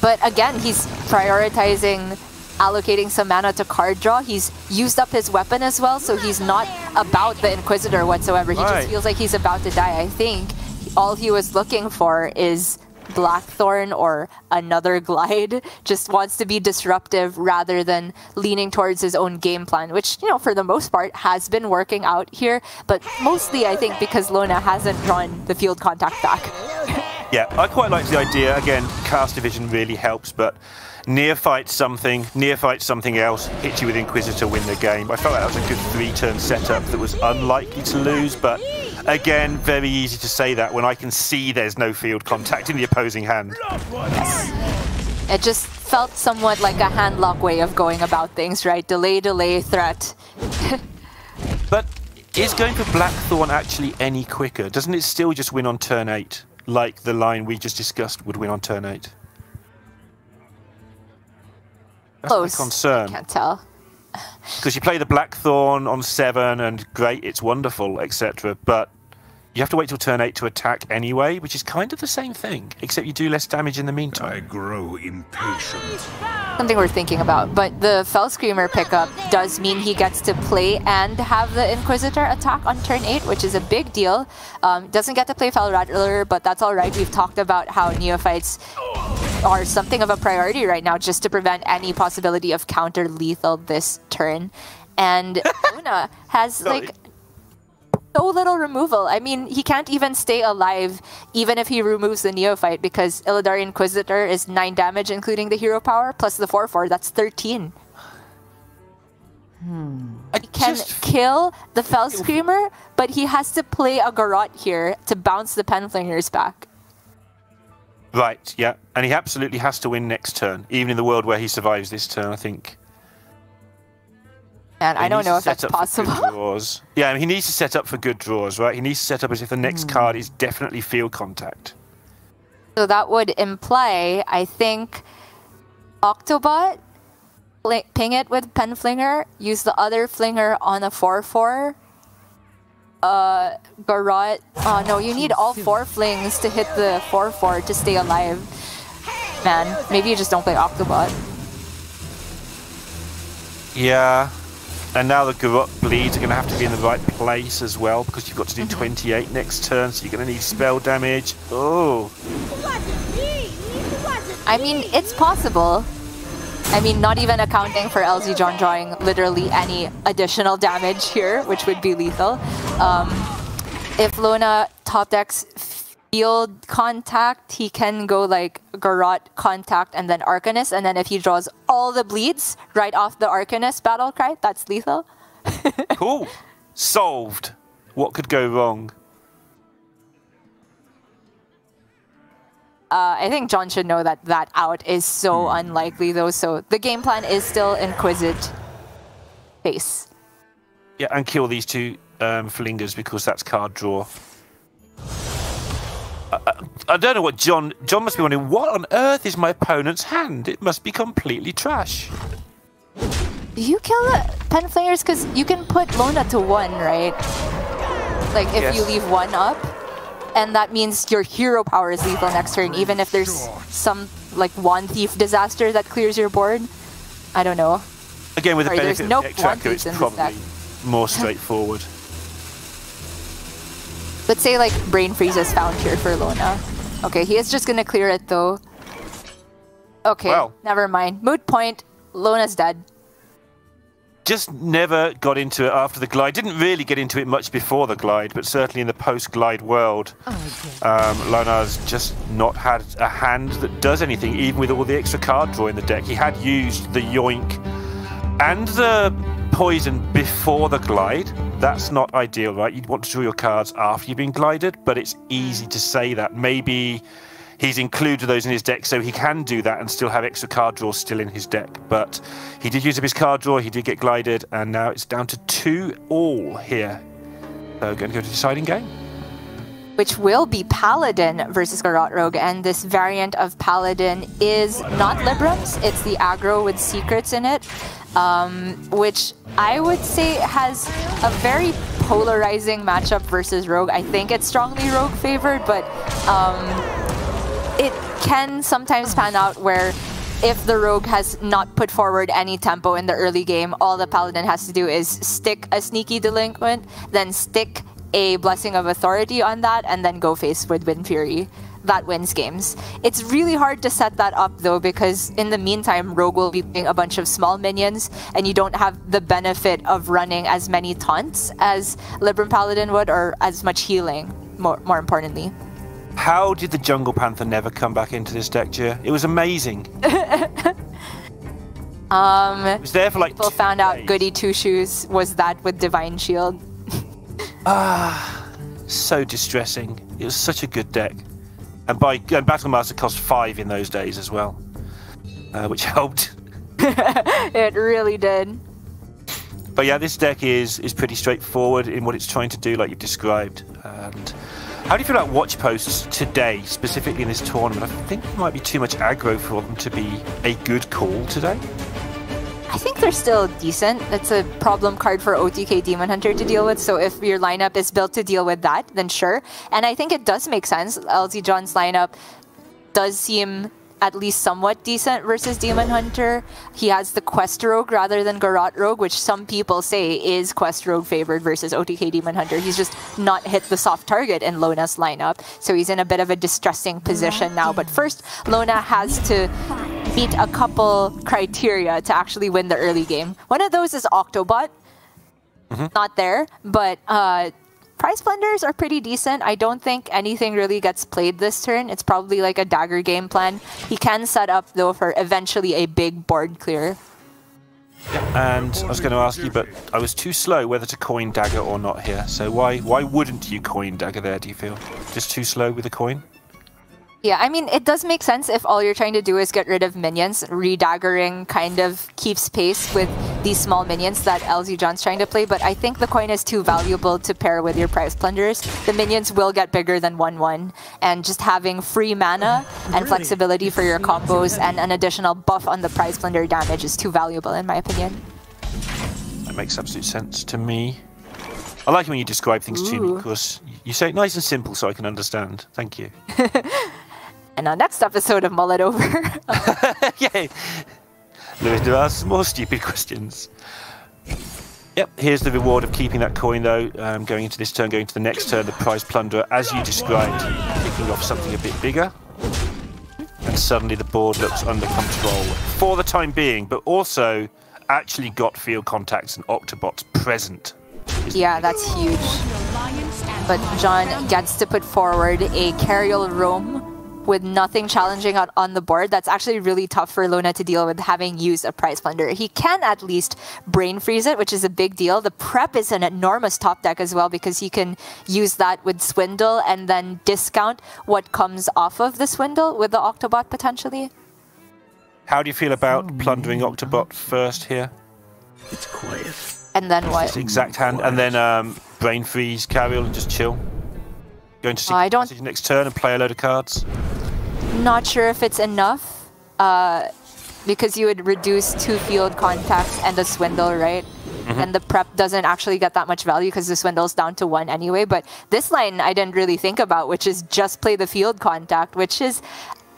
But again, he's prioritizing allocating some mana to card draw. He's used up his weapon as well, so he's not about the Inquisitor whatsoever. He right. just feels like he's about to die, I think. All he was looking for is Blackthorn or another glide. Just wants to be disruptive rather than leaning towards his own game plan, which, you know, for the most part has been working out here, but mostly I think because Lona hasn't drawn the field contact back. Yeah, I quite like the idea. Again, cast division really helps, but Neophyte something, Neophyte something else, hit you with Inquisitor, win the game. I felt like that was a good three-turn setup that was unlikely to lose, but again, very easy to say that when I can see there's no field contact in the opposing hand. Yes. It just felt somewhat like a handlock way of going about things, right? Delay, delay, threat. But is going for Blackthorn actually any quicker? Doesn't it still just win on turn eight, like the line we just discussed would win on turn eight? That's close. My concern. I can't tell. Because you play the Blackthorn on seven and great, it's wonderful, et cetera. But you have to wait till turn eight to attack anyway, which is kind of the same thing, except you do less damage in the meantime. I grow impatient. Something we're thinking about, but the Fellscreamer pickup does mean he gets to play and have the Inquisitor attack on turn eight, which is a big deal. Um, doesn't get to play Fel Rattler, but that's all right. We've talked about how Neophytes are something of a priority right now, just to prevent any possibility of counter lethal this turn. And Lona has like so little removal. I mean, he can't even stay alive even if he removes the Neophyte, because Illidari Inquisitor is nine damage including the hero power plus the four four, that's thirteen. Hmm. He can just kill the Fellscreamer, but he has to play a Garrote here to bounce the Penflingers back. Right, yeah. And he absolutely has to win next turn, even in the world where he survives this turn, I think. And he I don't know if that's possible. Yeah, I mean, he needs to set up for good draws, right? He needs to set up as if the next mm. card is definitely field contact. So that would imply, I think, Octobot, ping it with Pen Flinger, use the other Flinger on a four four. Uh, Garrote. Oh no, you need all four flings to hit the four four to stay alive. Man, maybe you just don't play Octobot. Yeah. And now the Garrote bleeds are going to have to be in the right place as well, because you've got to do twenty-eight next turn, so you're going to need spell damage. Oh. I mean, it's possible. I mean, not even accounting for lzJohn drawing literally any additional damage here, which would be lethal. Um, if Lona top decks field contact, he can go like Garrote contact and then Arcanist, and then if he draws all the bleeds right off the Arcanist battle cry, that's lethal. Cool. Solved. What could go wrong? Uh, I think John should know that that out is so mm. unlikely though, so the game plan is still Inquisit face. Yeah, and kill these two um, flingers because that's card draw. I, I don't know what John... John must be wondering, what on earth is my opponent's hand? It must be completely trash. Do you kill the pen flingers? Because you can put Lona to one, right? Like, if yes. you leave one up, and that means your hero power is lethal next turn, even if there's some, like, wand thief disaster that clears your board. I don't know. Again, with the Sorry, benefit of Deck Tracker, it's probably more straightforward. But say, like, Brain Freeze is found here for Lona. Okay, he is just going to clear it, though. Okay, well, never mind. Moot point. Lona's dead. Just never got into it after the glide. Didn't really get into it much before the glide, but certainly in the post-glide world, oh, okay. um, Lona's just not had a hand that does anything, even with all the extra card draw in the deck. He had used the yoink and the poison before the glide. That's not ideal, right? You'd want to draw your cards after you've been glided, but it's easy to say that. Maybe he's included those in his deck, so he can do that and still have extra card draw still in his deck. But he did use up his card draw, he did get glided, and now it's down to two all here. So going to go to the deciding game. Which will be Paladin versus Garrote Rogue, and this variant of Paladin is not Librams, it's the aggro with secrets in it, um, which I would say has a very polarizing matchup versus Rogue. I think it's strongly Rogue favored, but um, it can sometimes pan out where if the Rogue has not put forward any tempo in the early game, all the Paladin has to do is stick a Sneaky Delinquent, then stick a Blessing of Authority on that, and then go face with Wind Fury. That wins games. It's really hard to set that up though, because in the meantime, Rogue will be playing a bunch of small minions, and you don't have the benefit of running as many taunts as Libram Paladin would, or as much healing, more, more importantly. How did the Jungle Panther never come back into this deck, Gia? It was amazing. um, it was there for like people found days. out Goody Two Shoes was that with Divine Shield. Ah, so distressing. It was such a good deck, and by and Battlemaster cost five in those days as well, uh, which helped. It really did. But yeah, this deck is is pretty straightforward in what it's trying to do, like you've described, and. How do you feel about watch posts today, specifically in this tournament? I think there might be too much aggro for them to be a good call today. I think they're still decent. That's a problem card for O T K Demon Hunter to deal with, so if your lineup is built to deal with that, then sure. And I think it does make sense. lzJohn's lineup does seem at least somewhat decent versus Demon Hunter. He has the Quest Rogue rather than Garrote Rogue, which some people say is Quest Rogue favored versus O T K Demon Hunter. He's just not hit the soft target in Lona's lineup, so he's in a bit of a distressing position now. But first, Lona has to meet a couple criteria to actually win the early game. One of those is Octobot. Mm-hmm. Not there, but uh, Prize Blenders are pretty decent. I don't think anything really gets played this turn. It's probably like a dagger game plan. He can set up, though, for eventually a big board clear. And I was going to ask you, but I was too slow whether to coin dagger or not here. So why why wouldn't you coin dagger there, do you feel? Just too slow with a coin? Yeah, I mean, it does make sense if all you're trying to do is get rid of minions. Redaggering kind of keeps pace with these small minions that lzJohn's trying to play, but I think the coin is too valuable to pair with your Prize Plunderers. The minions will get bigger than one one, and just having free mana and really? flexibility for your combos and an additional buff on the Prize Plunder damage is too valuable, in my opinion. That makes absolute sense to me. I like it when you describe things Ooh. to me, because you say it nice and simple so I can understand. Thank you. And our next episode of Mull It Over. Yay! Lewis to ask more stupid questions. Yep, here's the reward of keeping that coin though. Um, going into this turn, going to the next turn, the Prize Plunderer, as you described, kicking off something a bit bigger. And suddenly the board looks under control for the time being, but also actually got field contacts and Octobots present. Yeah, that's huge. But John gets to put forward a Carriol Roam with nothing challenging on, on the board. That's actually really tough for Lona to deal with, having used a Prize Plunder. He can at least brain freeze it, which is a big deal. The prep is an enormous top deck as well, because he can use that with Swindle and then discount what comes off of the Swindle with the Octobot potentially. How do you feel about plundering Octobot first here? It's quiet. And then what? It's exact hand, and then um, brain freeze, Carriol, and just chill. Going to see uh, the next turn and play a load of cards. Not sure if it's enough, uh, because you would reduce two field contacts and a Swindle, right? Mm-hmm. And the prep doesn't actually get that much value because the Swindle's down to one anyway. But this line I didn't really think about, which is just play the field contact, which is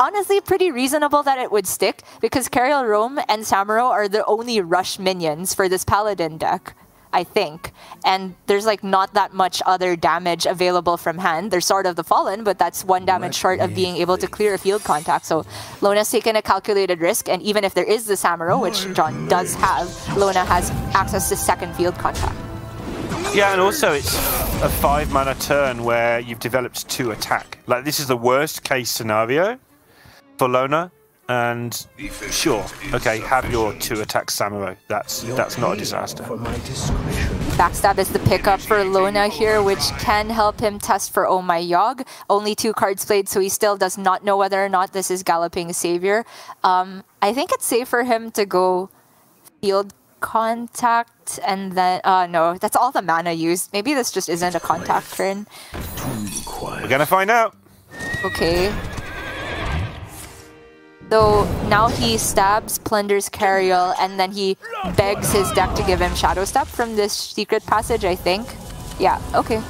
honestly pretty reasonable that it would stick, because Carriol Roam and Samuro are the only rush minions for this Paladin deck, I think. And there's like not that much other damage available from hand. There's sort of the Fallen, but that's one damage short of being able to clear a field contact. So Lona's taken a calculated risk, and even if there is the Samuro, which John does have, Lona has access to second field contact. Yeah, and also it's a five mana turn where you've developed two attack. Like, this is the worst case scenario for Lona. And sure, okay, have your two attack Samuro. That's that's not a disaster. Backstab is the pickup for Lona here, which can help him test for Oh My Yogg. Only two cards played, so he still does not know whether or not this is Galloping Savior. Um, I think it's safe for him to go field contact, and then uh no, that's all the mana used. Maybe this just isn't a contact turn. We're gonna find out. Okay. So now he stabs, plunders Carriol, and then he begs his deck to give him Shadow Step from this Secret Passage, I think. Yeah, okay.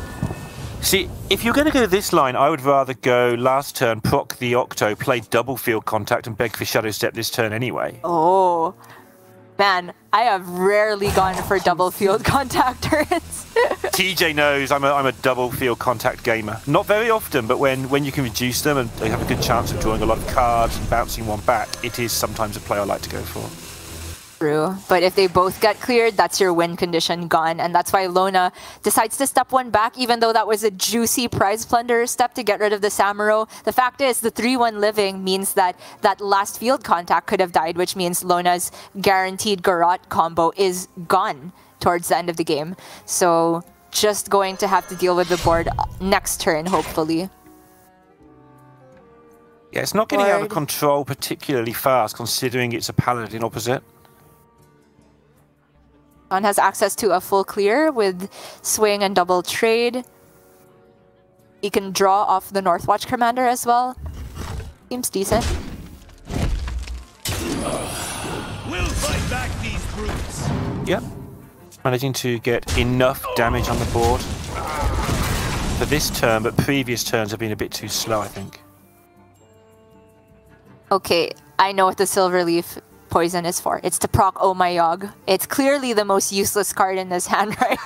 See, if you're going to go this line, I would rather go last turn, proc the Octo, play double field contact, and beg for Shadow Step this turn anyway. Oh, man, I have rarely gone for double field contact turns. T J knows I'm a, I'm a double field contact gamer. Not very often, but when, when you can reduce them and they have a good chance of drawing a lot of cards and bouncing one back, it is sometimes a play I like to go for. True, but if they both get cleared, that's your win condition gone, and that's why Lona decides to step one back, even though that was a juicy Prize Plunderer step to get rid of the Samuro. The fact is, the three one living means that that last field contact could have died, which means Lona's guaranteed Garrote combo is gone towards the end of the game. So just going to have to deal with the board next turn, hopefully. Yeah, it's not getting out of control particularly fast, considering it's a Paladin opposite. John has access to a full clear with swing and double trade. He can draw off the Northwatch Commander as well. Seems decent. We'll fight back these brutes. Yep. Managing to get enough damage on the board for this turn, but previous turns have been a bit too slow, I think. Okay, I know what the Silverleaf Poison is for. It's to proc Oh My Yogg. It's clearly the most useless card in this hand, right?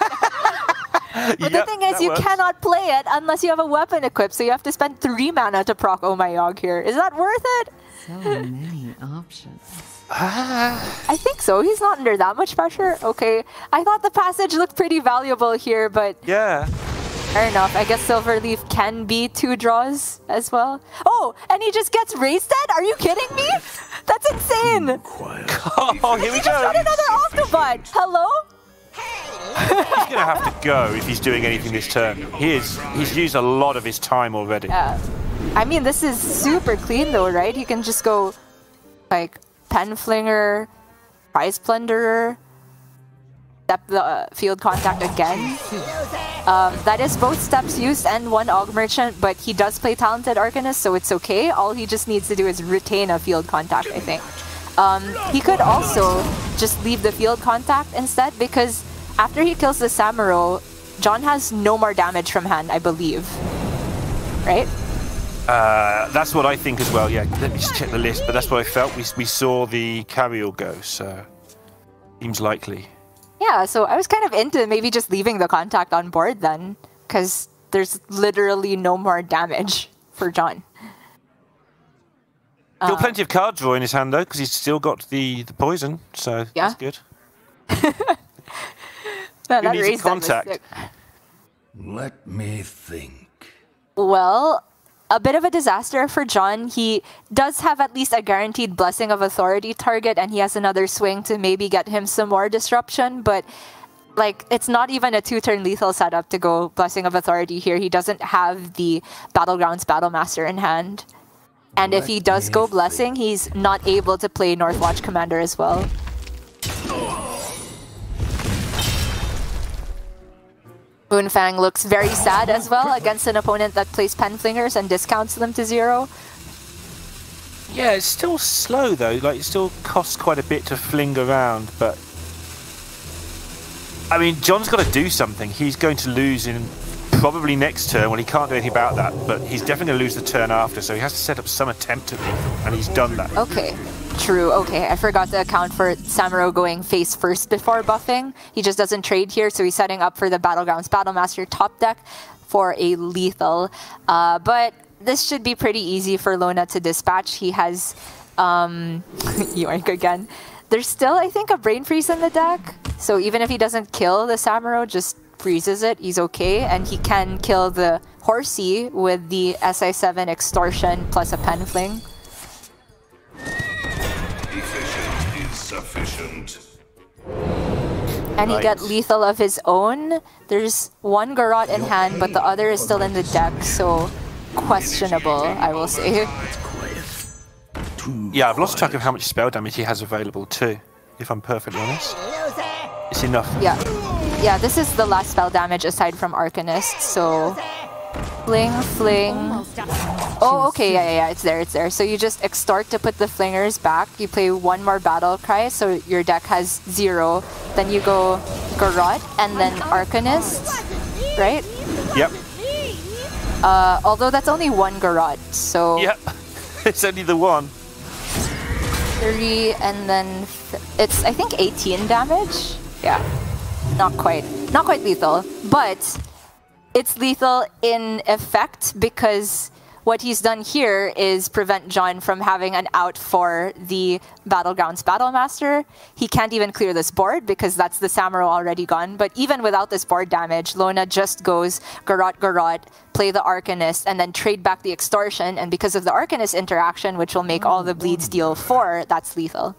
But yep, the thing is, you works. cannot play it unless you have a weapon equipped, so you have to spend three mana to proc Oh My Yogg here. Is that worth it? So many options. I think so. He's not under that much pressure. Okay. I thought the passage looked pretty valuable here, but yeah, fair enough. I guess Silverleaf can be two draws as well. Oh, and he just gets raised dead? Are you kidding me? That's insane. Oh, here we go. He just got another Octobot. Hello? He's going to have to go if he's doing anything this turn. He is, he's used a lot of his time already. Yeah. I mean, this is super clean though, right? You can just go like Penflinger, Prize Plunderer, step the uh, field contact again. Um, that is both steps used and one Aug Merchant, but he does play Talented Arcanist, so it's okay. All he just needs to do is retain a field contact, I think. Um, he could also just leave the field contact instead, because after he kills the Samuro, John has no more damage from hand, I believe. Right? Uh, that's what I think as well, yeah. Let me just check the list, but that's what I felt. We, we saw the Carriol go, so seems likely. Yeah, so I was kind of into maybe just leaving the contact on board then, because there's literally no more damage for John. Still um, plenty of card draw in his hand though, because he's still got the, the poison, so yeah. That's good. No, that raised contact. Let me think. Well, a bit of a disaster for John. He does have at least a guaranteed Blessing of Authority target, and he has another swing to maybe get him some more disruption, but like, it's not even a two-turn lethal setup to go Blessing of Authority here. He doesn't have the Battlegrounds Battlemaster in hand. And Let if he does go think. Blessing, he's not able to play Northwatch Commander as well. Moonfang looks very sad as well against an opponent that plays Penflingers and discounts them to zero. Yeah, it's still slow though, like it still costs quite a bit to fling around, but I mean, John's got to do something. He's going to lose in probably next turn, when he can't do anything about that, but he's definitely going to lose the turn after, so he has to set up some attempt at it, and he's done that. Okay. True, okay, I forgot to account for Samuro going face first before buffing. He just doesn't trade here, so he's setting up for the Battlegrounds Battlemaster top deck for a lethal. Uh, but this should be pretty easy for Lona to dispatch. He has... Um, yoink again. There's still, I think, a Brain Freeze in the deck, so even if he doesn't kill the Samuro, just freezes it, he's okay, and he can kill the Horsey with the S I seven Extortion plus a Penfling. Sufficient. And he got lethal of his own. There's one Garrote in hand, but the other is still in the deck, so questionable, I will say. Yeah, I've lost track of how much spell damage he has available too, if I'm perfectly honest. It's enough. Yeah, yeah. This is the last spell damage aside from Arcanist, so... Fling, fling. Oh, okay, yeah, yeah, yeah, it's there, it's there. So you just extort to put the flingers back. You play one more battle cry, so your deck has zero. Then you go Garrote and then Arcanist, right? Yep. Uh, although that's only one Garrote, so... Yep, it's only the one. Three, and then... Th it's, I think, eighteen damage? Yeah, not quite. Not quite lethal, but... It's lethal in effect because what he's done here is prevent John from having an out for the Battlegrounds Battlemaster. He can't even clear this board because that's the Samuro already gone. But even without this board damage, Lona just goes Garrote, Garrote, play the Arcanist, and then trade back the Extortion. And because of the Arcanist interaction, which will make all the bleeds deal four, that's lethal.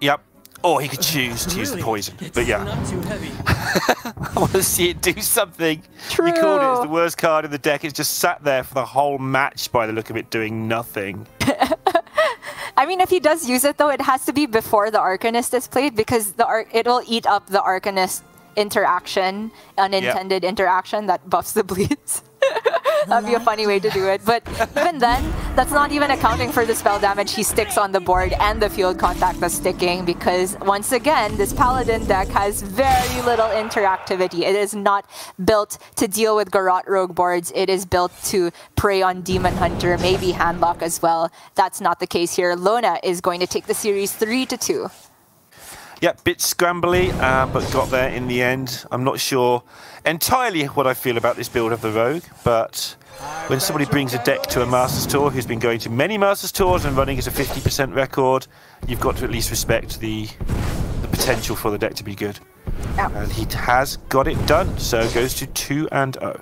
Yep. Or he could choose to really? use the poison, it's but yeah. Not too heavy. I want to see it do something. True. You called it. It's the worst card in the deck. It's just sat there for the whole match by the look of it doing nothing. I mean, if he does use it, though, it has to be before the Arcanist is played because the Ar it'll eat up the Arcanist interaction, unintended yep. interaction that buffs the bleeds. That'd be a funny way to do it, but even then, that's not even accounting for the spell damage he sticks on the board and the field contact that's sticking, because once again, this Paladin deck has very little interactivity. It is not built to deal with Garrote Rogue boards. It is built to prey on Demon Hunter, maybe Handlock as well. That's not the case here. Lona is going to take the series three to two. Yeah, bit scrambly, uh, but got there in the end. I'm not sure entirely what I feel about this build of the Rogue, but when somebody brings a deck to a Masters Tour who's been going to many Masters Tours and running as a fifty percent record, you've got to at least respect the, the potential for the deck to be good. Ow. And he has got it done, so it goes to two and oh.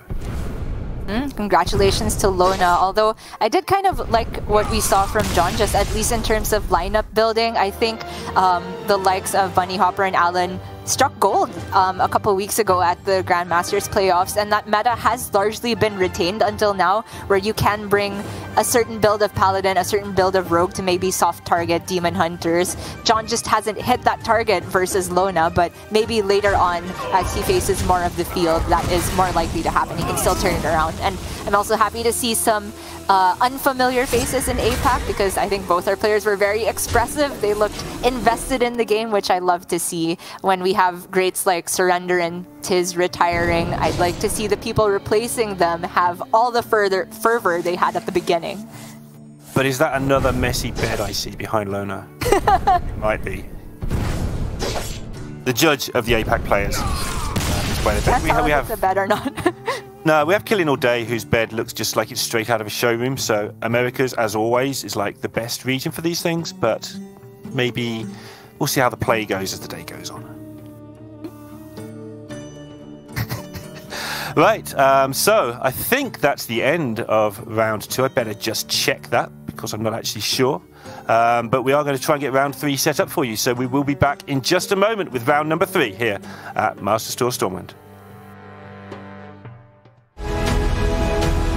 Mm, congratulations to Lona, although I did kind of like what we saw from John, just at least in terms of lineup building. I think um, the likes of Bunny Hopper and Alan struck gold um, a couple weeks ago at the Grandmasters playoffs, and that meta has largely been retained until now, where you can bring a certain build of Paladin, a certain build of Rogue to maybe soft target Demon Hunters. John just hasn't hit that target versus Lona, but maybe later on, as he faces more of the field, that is more likely to happen. He can still turn it around. And I'm also happy to see some uh, unfamiliar faces in A PAC, because I think both our players were very expressive. They looked invested in the game, which I love to see. When we have greats like Surrender and Tiz retiring, I'd like to see the people replacing them have all the further fervor they had at the beginning. But is that another messy bed I see behind Lona? It might be. The judge of the A PAC players. By the bed. We, we have a bed or not. No, we have Killing All Day, whose bed looks just like it's straight out of a showroom. So Americas, as always, is like the best region for these things. But maybe we'll see how the play goes as the day goes on. Right. Um, so I think that's the end of round two. I better just check that, because I'm not actually sure. Um, but we are going to try and get round three set up for you. So we will be back in just a moment with round number three here at Masters Tour Stormwind.